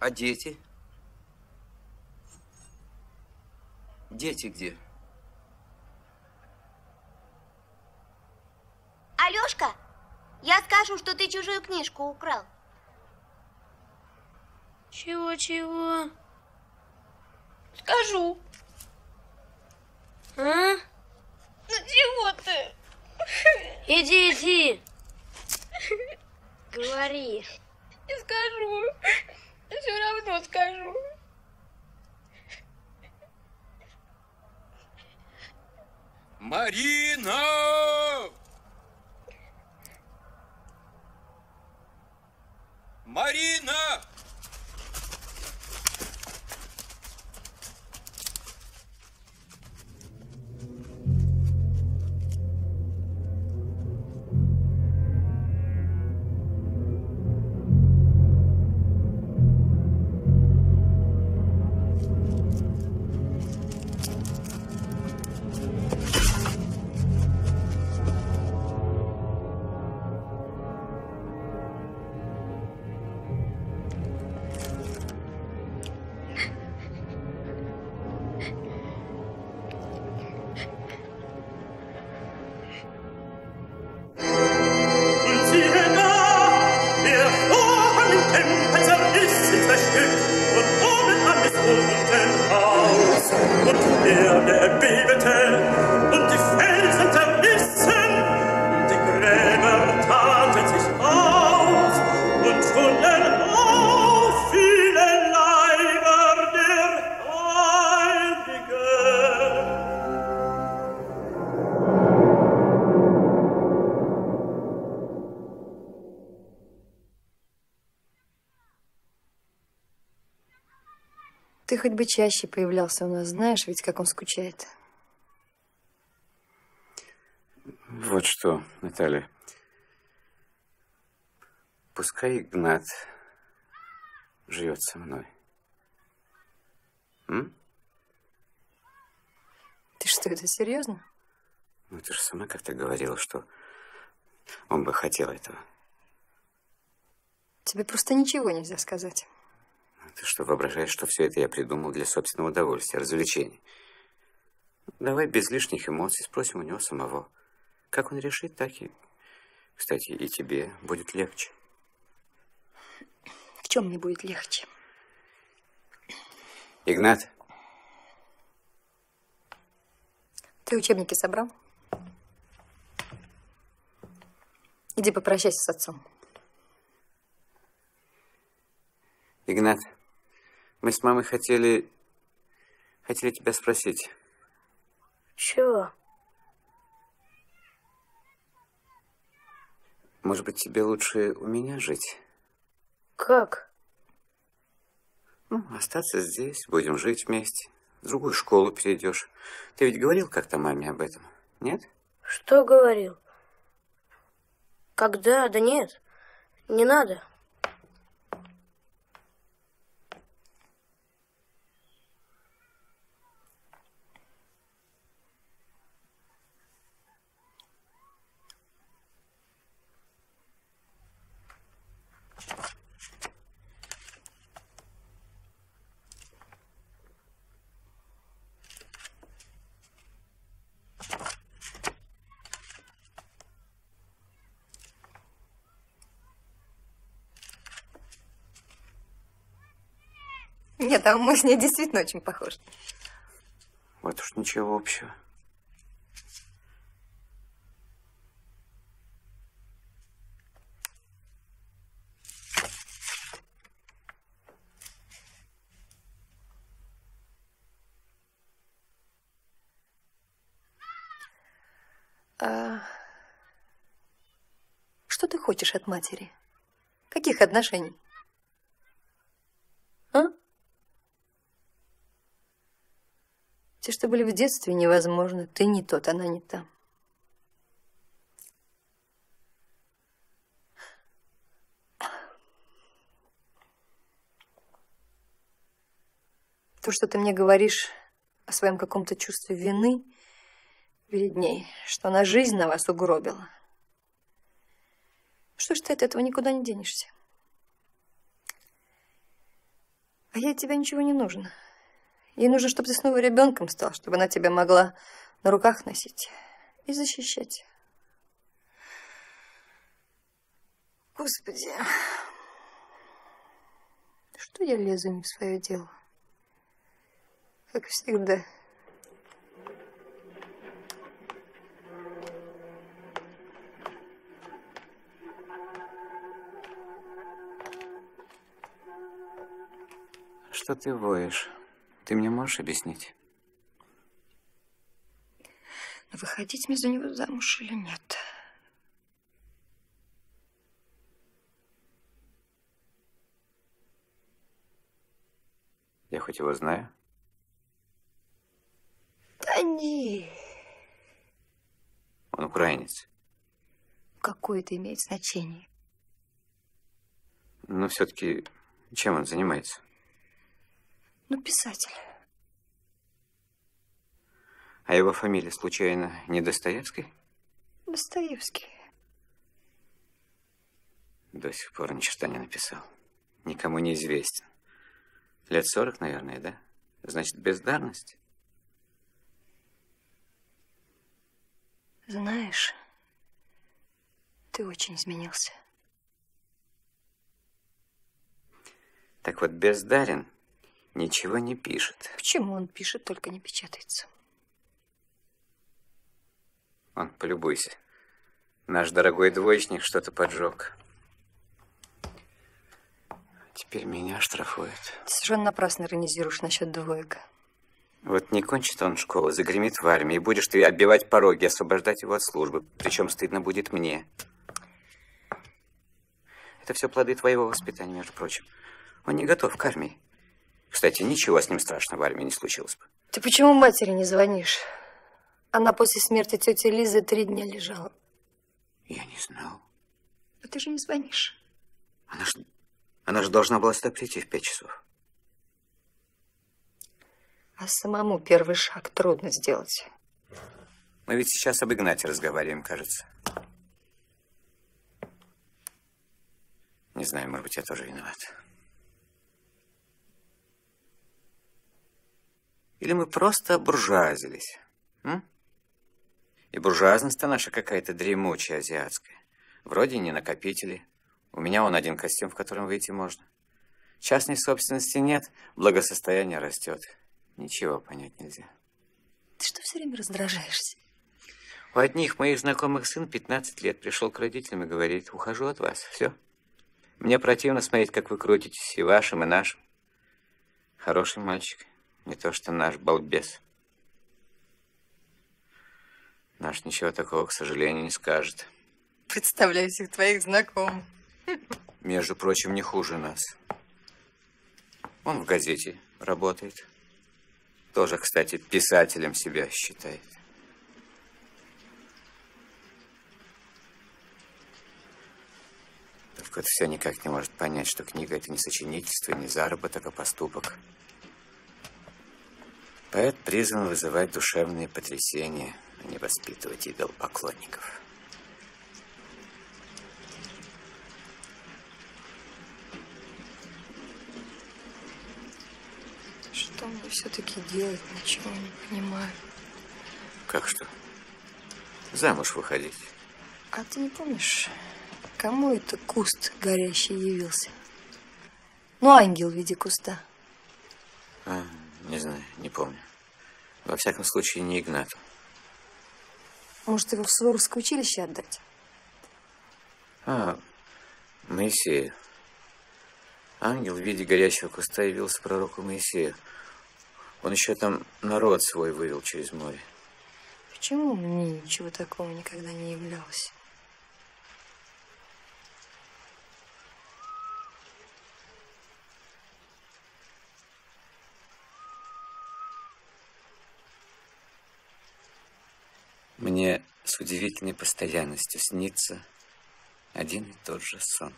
А дети? Дети где? Алёшка, я скажу, что ты чужую книжку украл. Чего-чего? Скажу. А? Ну чего ты? Иди, иди. Говори. Не скажу. Все равно скажу. Марина! Марина! Ты хоть бы чаще появлялся у нас, знаешь, ведь как он скучает. Вот что, Наталья. Пускай Игнат живет со мной. М? Ты что, это серьезно? Ну, ты же сама как-то говорила, что он бы хотел этого. Тебе просто ничего нельзя сказать. Ты что, воображаешь, что все это я придумал для собственного удовольствия, развлечения? Давай без лишних эмоций спросим у него самого. Как он решит, так и, кстати, и тебе будет легче. В чем мне будет легче? Игнат. Ты учебники собрал? Иди попрощайся с отцом. Игнат, мы с мамой хотели, хотели тебя спросить. Чего? Может быть, тебе лучше у меня жить? Как? Ну, остаться здесь, будем жить вместе. В другую школу перейдешь. Ты ведь говорил как-то маме об этом, нет? Что говорил? Когда? Да нет, не надо. Нет, а мы с ней действительно очень похожи. Вот уж ничего общего. А... Что ты хочешь от матери? Каких отношений? А? Те, что были в детстве, невозможно. Ты не тот, она не та. То, что ты мне говоришь о своем каком-то чувстве вины перед ней, что она жизнь на вас угробила. Что ж ты от этого никуда не денешься? А ей от тебя ничего не нужно. Ей нужно, чтобы ты снова ребенком стал, чтобы она тебя могла на руках носить и защищать. Господи, что я лезу не в свое дело? Как всегда. Что ты воешь? Ты мне можешь объяснить? Выходить мне за него замуж или нет? Я хоть его знаю? Да не. Он украинец. Какое это имеет значение? Но все-таки чем он занимается? Ну, писатель. А его фамилия, случайно, не Достоевский? Достоевский. До сих пор ни черта не написал. Никому не известен. Лет сорок, наверное, да? Значит, бездарность? Знаешь, ты очень изменился. Так вот, бездарен ничего не пишет. Почему он пишет, только не печатается? Он, полюбуйся. Наш дорогой двоечник что-то поджег. Теперь меня штрафуют. Ты совершенно напрасно иронизируешь насчет двоек. Вот не кончит он школу, загремит в армии, и будешь ты отбивать пороги, освобождать его от службы. Причем стыдно будет мне. Это все плоды твоего воспитания, между прочим. Он не готов к армии. Кстати, ничего с ним страшного в армии не случилось бы. Ты почему матери не звонишь? Она после смерти тети Лизы три дня лежала. Я не знал. Но ты же не звонишь. Она же, она же должна была сюда прийти в пять часов. А самому первый шаг трудно сделать. Мы ведь сейчас об Игнате разговариваем, кажется. Не знаю, может быть, я тоже виноват. Или мы просто буржуазились. М? И буржуазность-то наша какая-то дремучая азиатская. Вроде не накопители. У меня он один костюм, в котором выйти можно. Частной собственности нет, благосостояние растет. Ничего понять нельзя. Ты что все время раздражаешься? У одних моих знакомых сын пятнадцать лет пришел к родителям и говорит: ухожу от вас, все. Мне противно смотреть, как вы крутитесь, и вашим, и нашим. Хороший мальчик, не то что наш балбес. Наш ничего такого, к сожалению, не скажет. Представляю всех твоих знакомых. Между прочим, не хуже нас. Он в газете работает. Тоже, кстати, писателем себя считает. Только это все никак не может понять, что книга – это не сочинительство, не заработок, а поступок. Поэт призван вызывать душевные потрясения, а не воспитывать идолопоклонников. Что мне все-таки делать, ничего не понимаю. Как что? Замуж выходить. А ты не помнишь, кому это куст горящий явился? Ну, ангел в виде куста. А, не знаю, не помню. Во всяком случае, не Игнату. Может, его в Суворовское училище отдать? А, Моисею. Ангел в виде горящего куста явился пророку Моисею. Он еще там народ свой вывел через море. Почему мне ничего такого никогда не являлось? Мне с удивительной постоянностью снится один и тот же сон.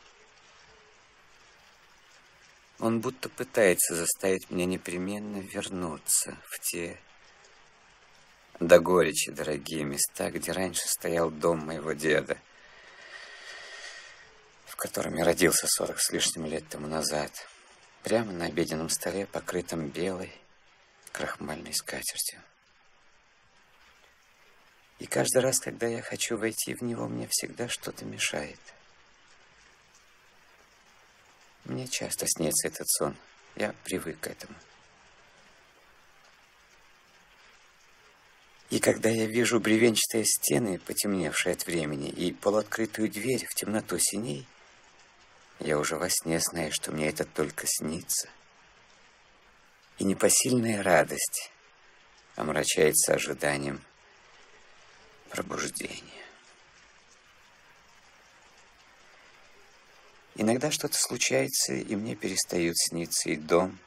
Он будто пытается заставить меня непременно вернуться в те до горечи дорогие места, где раньше стоял дом моего деда, в котором я родился сорок с лишним лет тому назад, прямо на обеденном столе, покрытом белой крахмальной скатертью. И каждый раз, когда я хочу войти в него, мне всегда что-то мешает. Мне часто снится этот сон. Я привык к этому. И когда я вижу бревенчатые стены, потемневшие от времени, и полуоткрытую дверь в темноту синей, я уже во сне знаю, что мне это только снится. И непосильная радость омрачается ожиданием пробуждения. Иногда что-то случается, и мне перестают сниться и дом,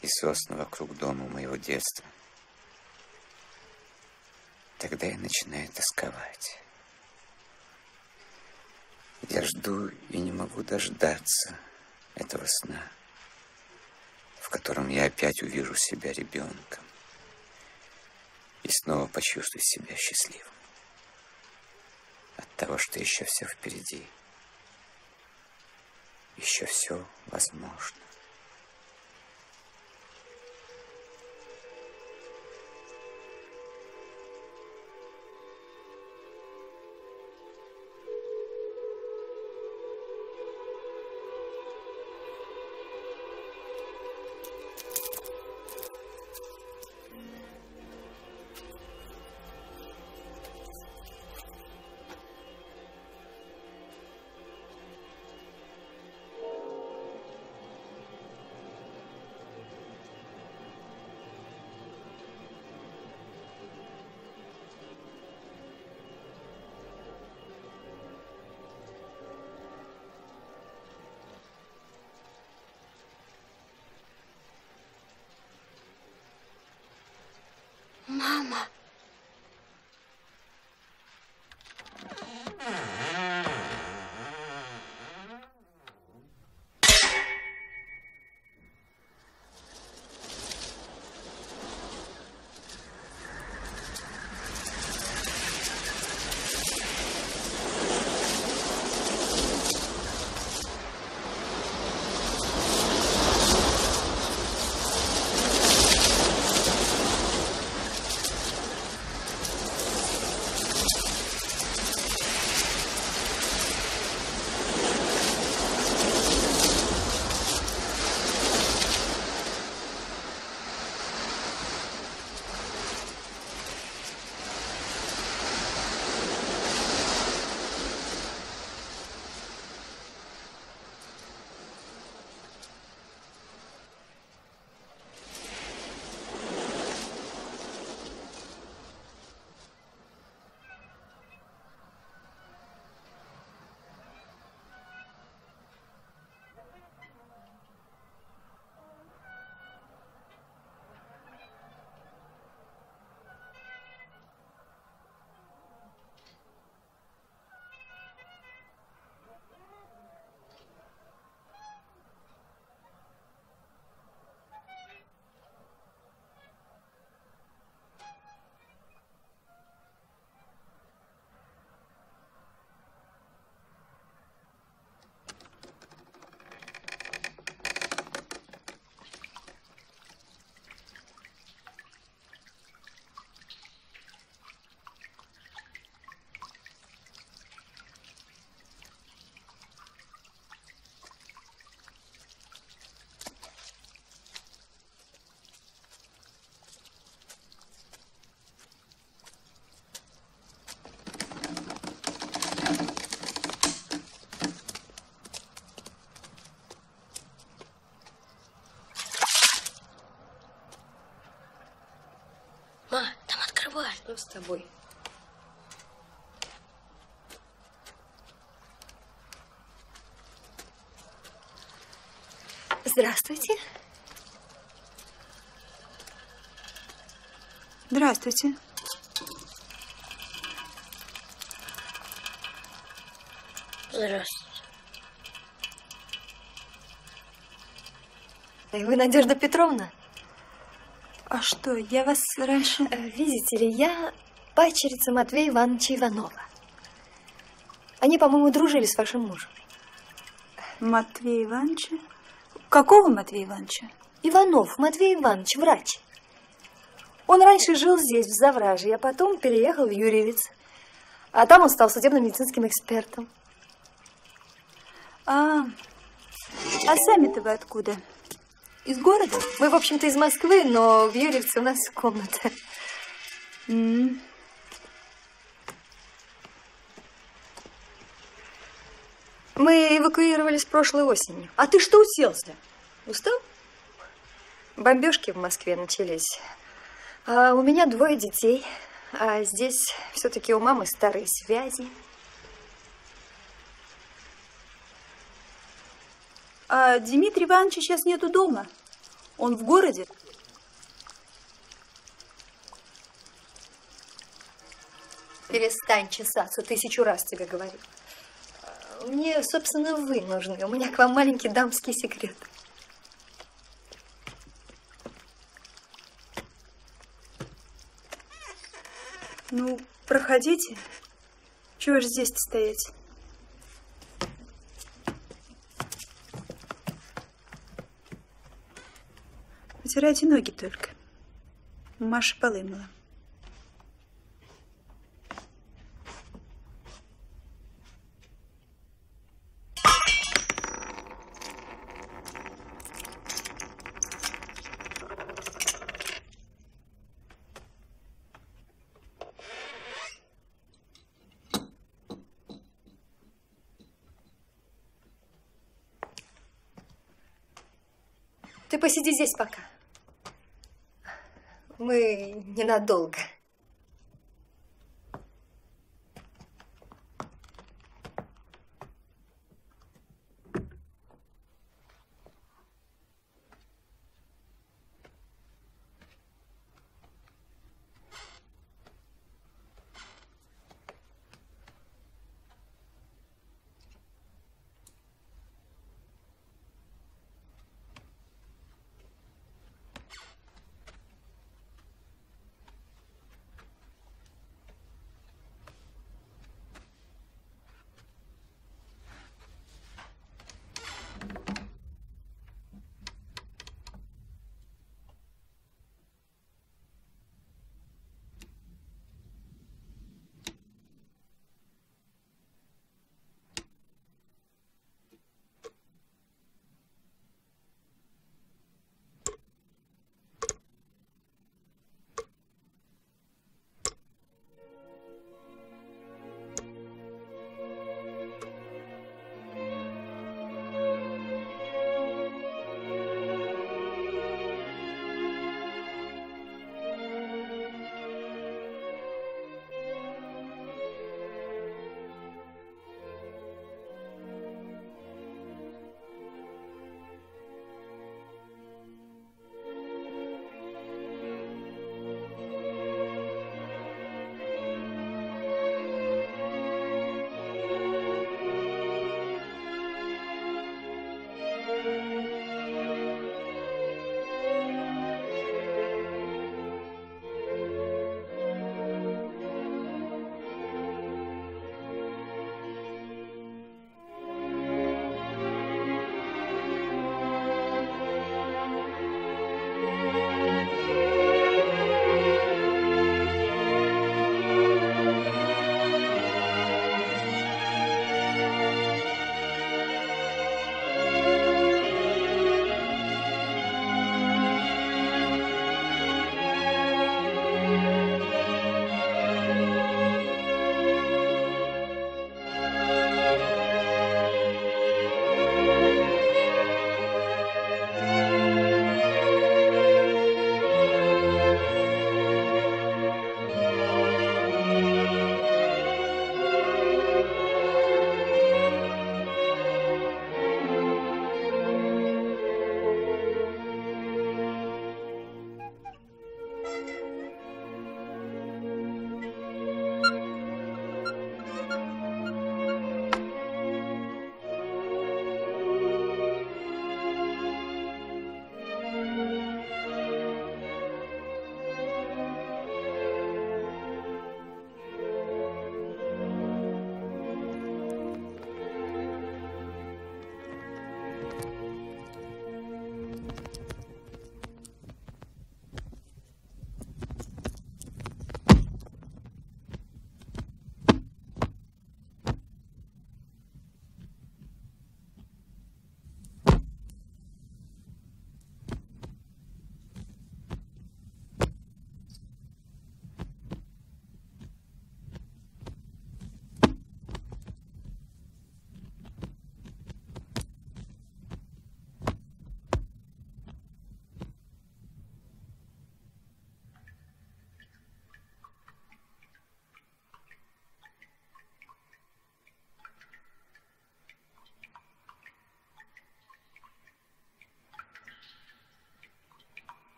и сосны вокруг дома моего детства. Тогда я начинаю тосковать. Я жду и не могу дождаться этого сна, в котором я опять увижу себя ребенком и снова почувствую себя счастливым от того, что еще все впереди. Еще все возможно. Мама. Что с тобой? Здравствуйте. Здравствуйте. Здравствуйте. И вы Надежда Петровна? А что, я вас раньше... Видите ли, я падчерица Матвея Ивановича Иванова. Они, по-моему, дружили с вашим мужем. Матвея Ивановича? Какого Матвея Ивановича? Иванов, Матвей Иванович, врач. Он раньше жил здесь, в Завражье, а потом переехал в Юрьевец. А там он стал судебно-медицинским экспертом. А, а сами-то вы откуда? Из города? Мы, в общем-то, из Москвы, но в Юрьевце у нас комната. Mm. Мы эвакуировались прошлой осенью. А ты что уселся? Устал? Бомбежки в Москве начались. А у меня двое детей. А здесь все-таки у мамы старые связи. А Дмитрия Ивановича сейчас нету дома. Он в городе. Перестань чесаться, тысячу раз тебе говорю. Мне, собственно, вы нужны. У меня к вам маленький дамский секрет. Ну, проходите. Чего ж здесь-то стоять? Вытирайте ноги только. Маша полы мыла. Ты посиди здесь пока. Мы ненадолго.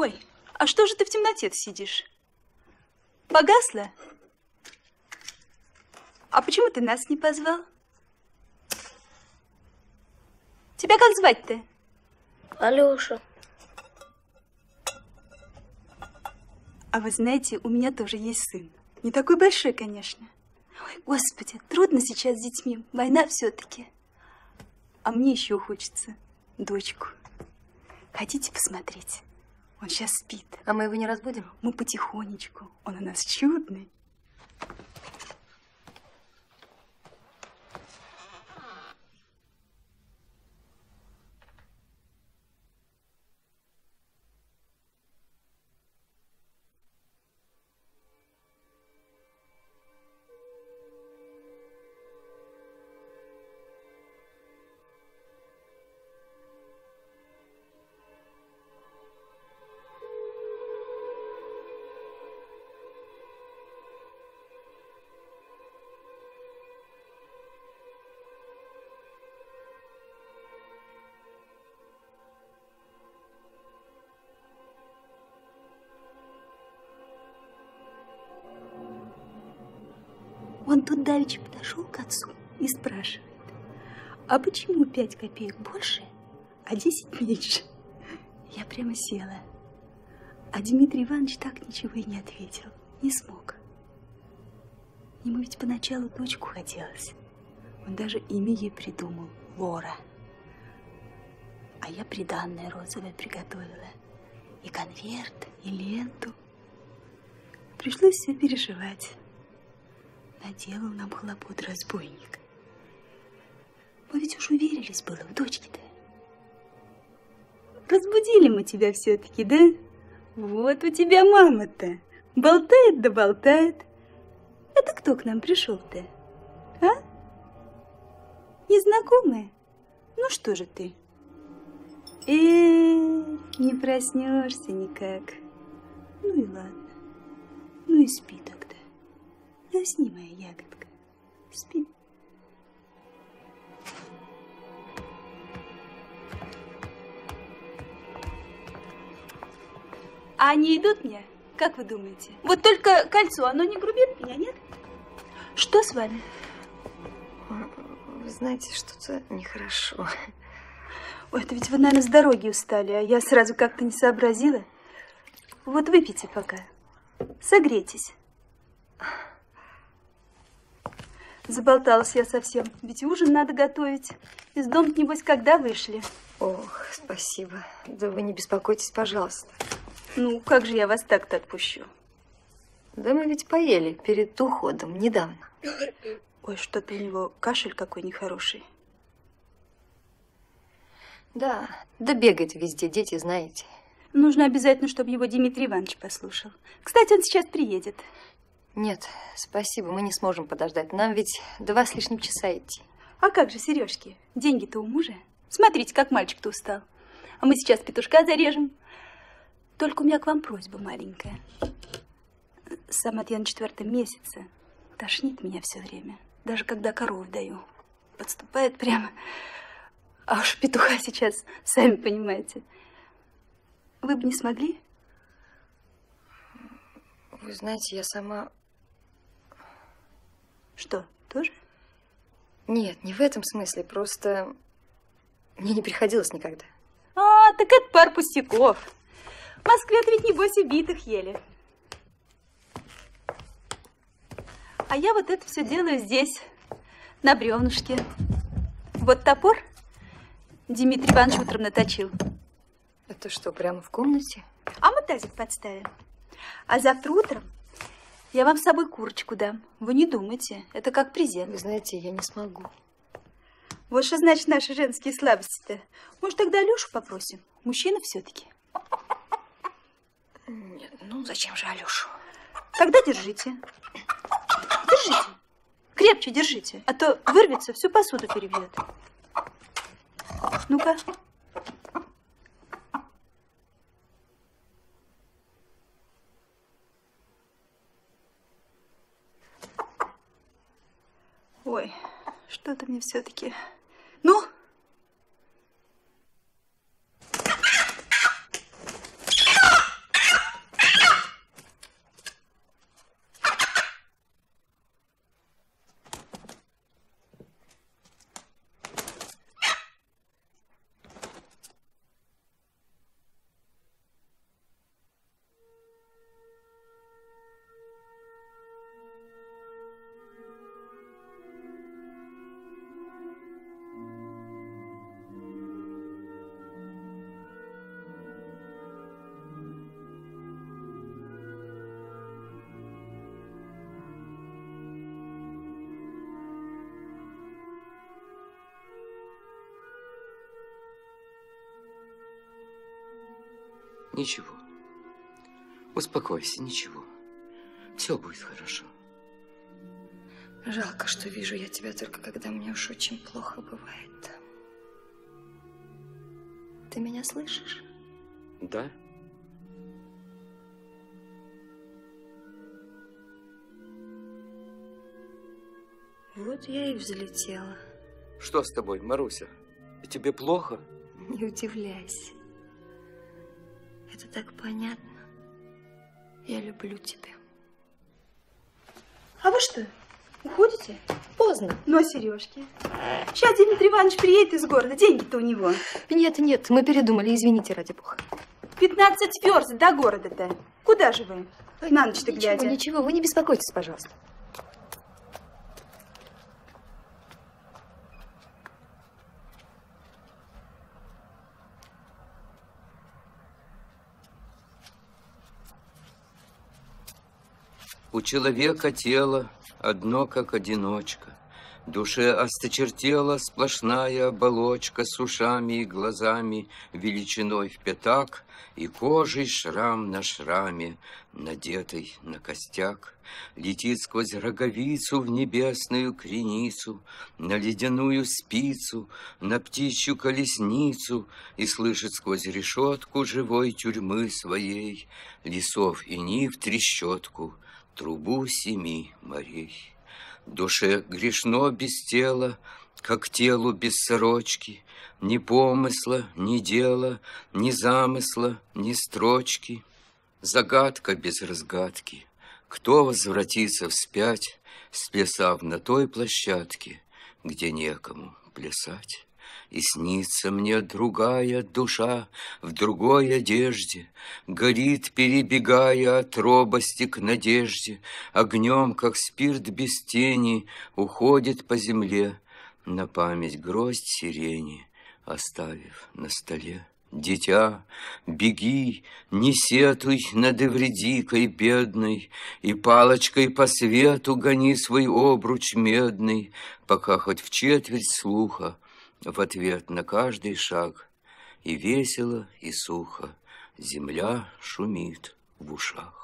Ой, а что же ты в темноте сидишь? Погасла? А почему ты нас не позвал? Тебя как звать-то? Алёша. А вы знаете, у меня тоже есть сын. Не такой большой, конечно. Ой, Господи, трудно сейчас с детьми. Война все-таки. А мне еще хочется дочку. Хотите посмотреть? Он сейчас спит. А мы его не разбудим? Мы потихонечку. Он у нас чудный. Он тут давеча подошел к отцу и спрашивает, а почему пять копеек больше, а десять меньше? Я прямо села. А Дмитрий Иванович так ничего и не ответил, не смог. Ему ведь поначалу дочку хотелось. Он даже имя ей придумал – Лора. А я приданное розовое приготовила. И конверт, и ленту. Пришлось все переживать. Наделал нам хлопот разбойник. Мы ведь уж уверились было в дочке-то. Разбудили мы тебя все-таки, да? Вот у тебя мама-то. Болтает да болтает. Это кто к нам пришел-то? А? Незнакомая? Ну что же ты? Э-э-э, не проснешься никак. Ну и ладно. Ну и спи тогда. Засни, моя ягодка. Спи. А они идут мне? Как вы думаете? Вот только кольцо, оно не грубит меня, нет? Что с вами? Вы знаете, что-то нехорошо. Ой, это ведь вы, наверное, с дороги устали, а я сразу как-то не сообразила. Вот выпейте пока. Согрейтесь. Заболталась я совсем, ведь ужин надо готовить. Из дома, небось, когда вышли? Ох, спасибо. Да вы не беспокойтесь, пожалуйста. Ну, как же я вас так-то отпущу? Да мы ведь поели перед уходом, недавно. Ой, что-то у него кашель какой нехороший. Да, да бегает везде, дети, знаете. Нужно обязательно, чтобы его Дмитрий Иванович послушал. Кстати, он сейчас приедет. Нет, спасибо, мы не сможем подождать. Нам ведь два с лишним часа идти. А как же, Сережки? Деньги-то у мужа. Смотрите, как мальчик-то устал. А мы сейчас петушка зарежем. Только у меня к вам просьба маленькая. Сама-то я на четвертом месяце. Тошнит меня все время. Даже когда корову даю. Подступает прямо. А уж петуха сейчас, сами понимаете. Вы бы не смогли? Вы знаете, я сама... Что, тоже? Нет, не в этом смысле, просто мне не приходилось никогда. А, так это пар пустяков. В Москве-то ведь, небось, и битых ели. А я вот это все делаю здесь, на бревнышке. Вот топор Дмитрий Иванович утром наточил. Это что, прямо в комнате? А мы тазик подставим. А завтра утром я вам с собой курочку дам. Вы не думайте, это как презент. Вы знаете, я не смогу. Вот что значит наши женские слабости-то. Может, тогда Алёшу попросим? Мужчина все-таки. Нет, ну зачем же Алёшу? Тогда держите. Держите. Крепче держите, а то вырвется, всю посуду перебьет. Ну-ка. Ой, что-то мне все-таки. Ну! Ничего. Успокойся, ничего. Все будет хорошо. Жалко, что вижу я тебя только когда мне уж очень плохо бывает. Ты меня слышишь? Да. Вот я и взлетела. Что с тобой, Маруся? Тебе плохо? Не удивляйся. Это так понятно. Я люблю тебя. А вы что, уходите? Поздно. Но Сережки. Сейчас Дмитрий Иванович приедет из города. Деньги-то у него. Нет, нет, мы передумали. Извините, ради бога. пятнадцать верст до города-то. Куда же вы? На ночь-то глядя. Ничего, ничего, вы не беспокойтесь, пожалуйста. У человека тело одно, как одиночка, душе осточертела сплошная оболочка с ушами и глазами величиной в пятак и кожей шрам на шраме, надетый на костяк. Летит сквозь роговицу в небесную креницу, на ледяную спицу, на птичью колесницу и слышит сквозь решетку живой тюрьмы своей лесов и нив трещотку, трубу семи морей. Душе грешно без тела, как телу без сорочки, ни помысла, ни дела, ни замысла, ни строчки. Загадка без разгадки. Кто возвратится вспять, сплясав на той площадке, где некому плясать? И снится мне другая душа в другой одежде, горит, перебегая от робости к надежде, огнем, как спирт без тени, уходит по земле на память гроздь сирени, оставив на столе. Дитя, беги, не сетуй над Эвридикой бедной, и палочкой по свету гони свой обруч медный, пока хоть в четверть слуха в ответ на каждый шаг, и весело, и сухо, земля шумит в ушах.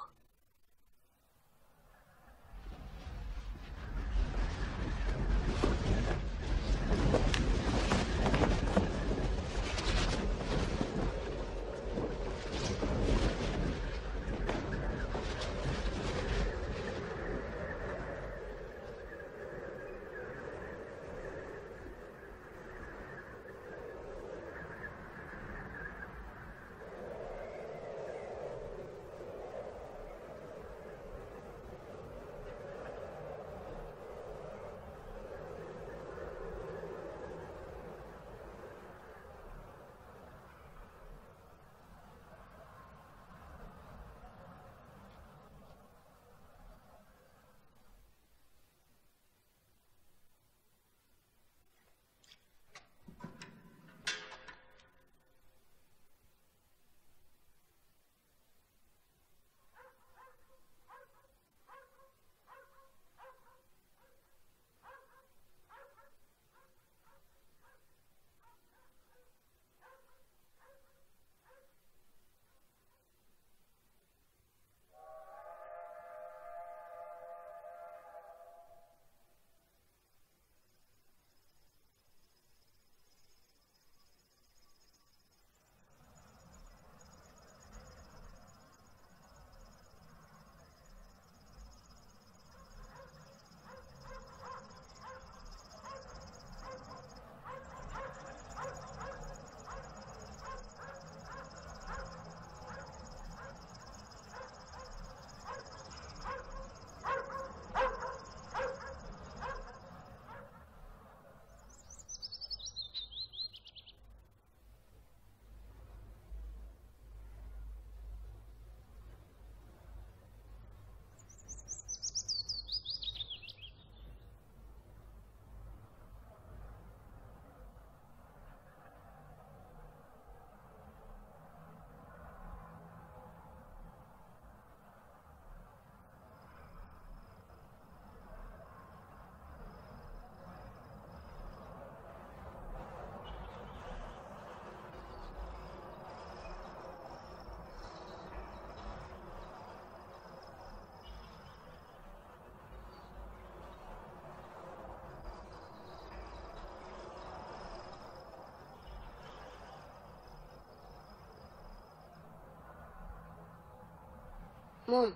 Мам,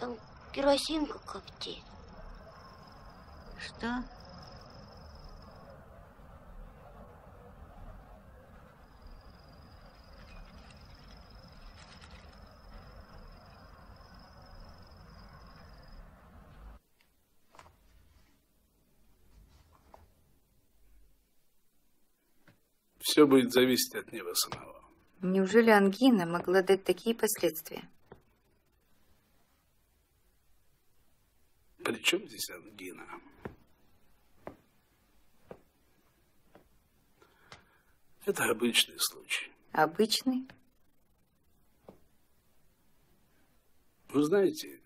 там керосинка коптит. Что? Все будет зависеть от него самого. Неужели ангина могла дать такие последствия? При чем здесь ангина? Это обычный случай. Обычный? Вы знаете,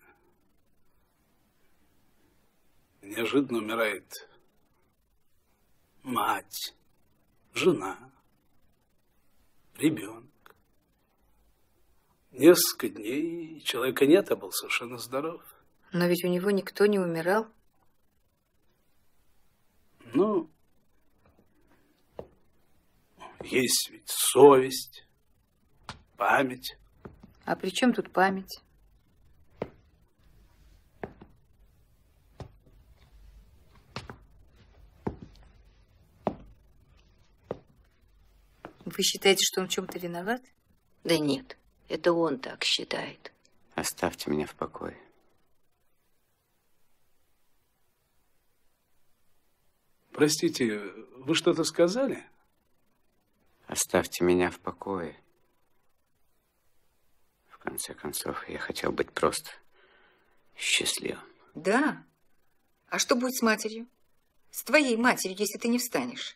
неожиданно умирает мать, жена, ребенок. Несколько дней человека нет, а был совершенно здоров. Но ведь у него никто не умирал. Ну, есть ведь совесть, память. А при чем тут память? Вы считаете, что он в чем-то виноват? Да нет, это он так считает. Оставьте меня в покое. Простите, вы что-то сказали? Оставьте меня в покое. В конце концов, я хотел быть просто счастливым. Да? А что будет с матерью? С твоей матерью, если ты не встанешь?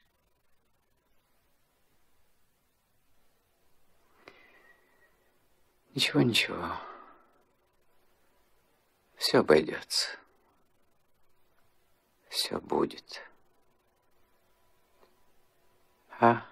Ничего, ничего. Все обойдется. Все будет. А?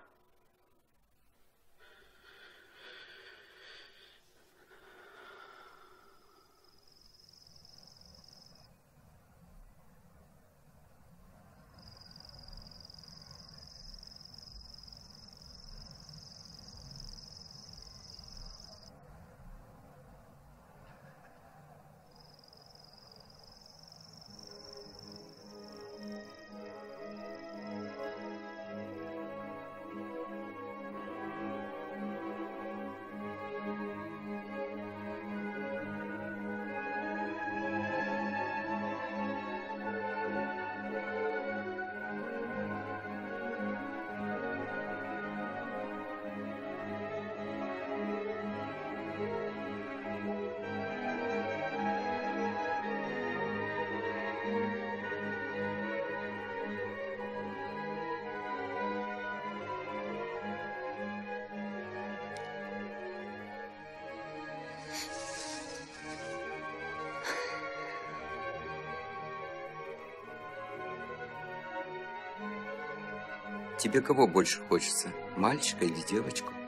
Тебе кого больше хочется, мальчика или девочку?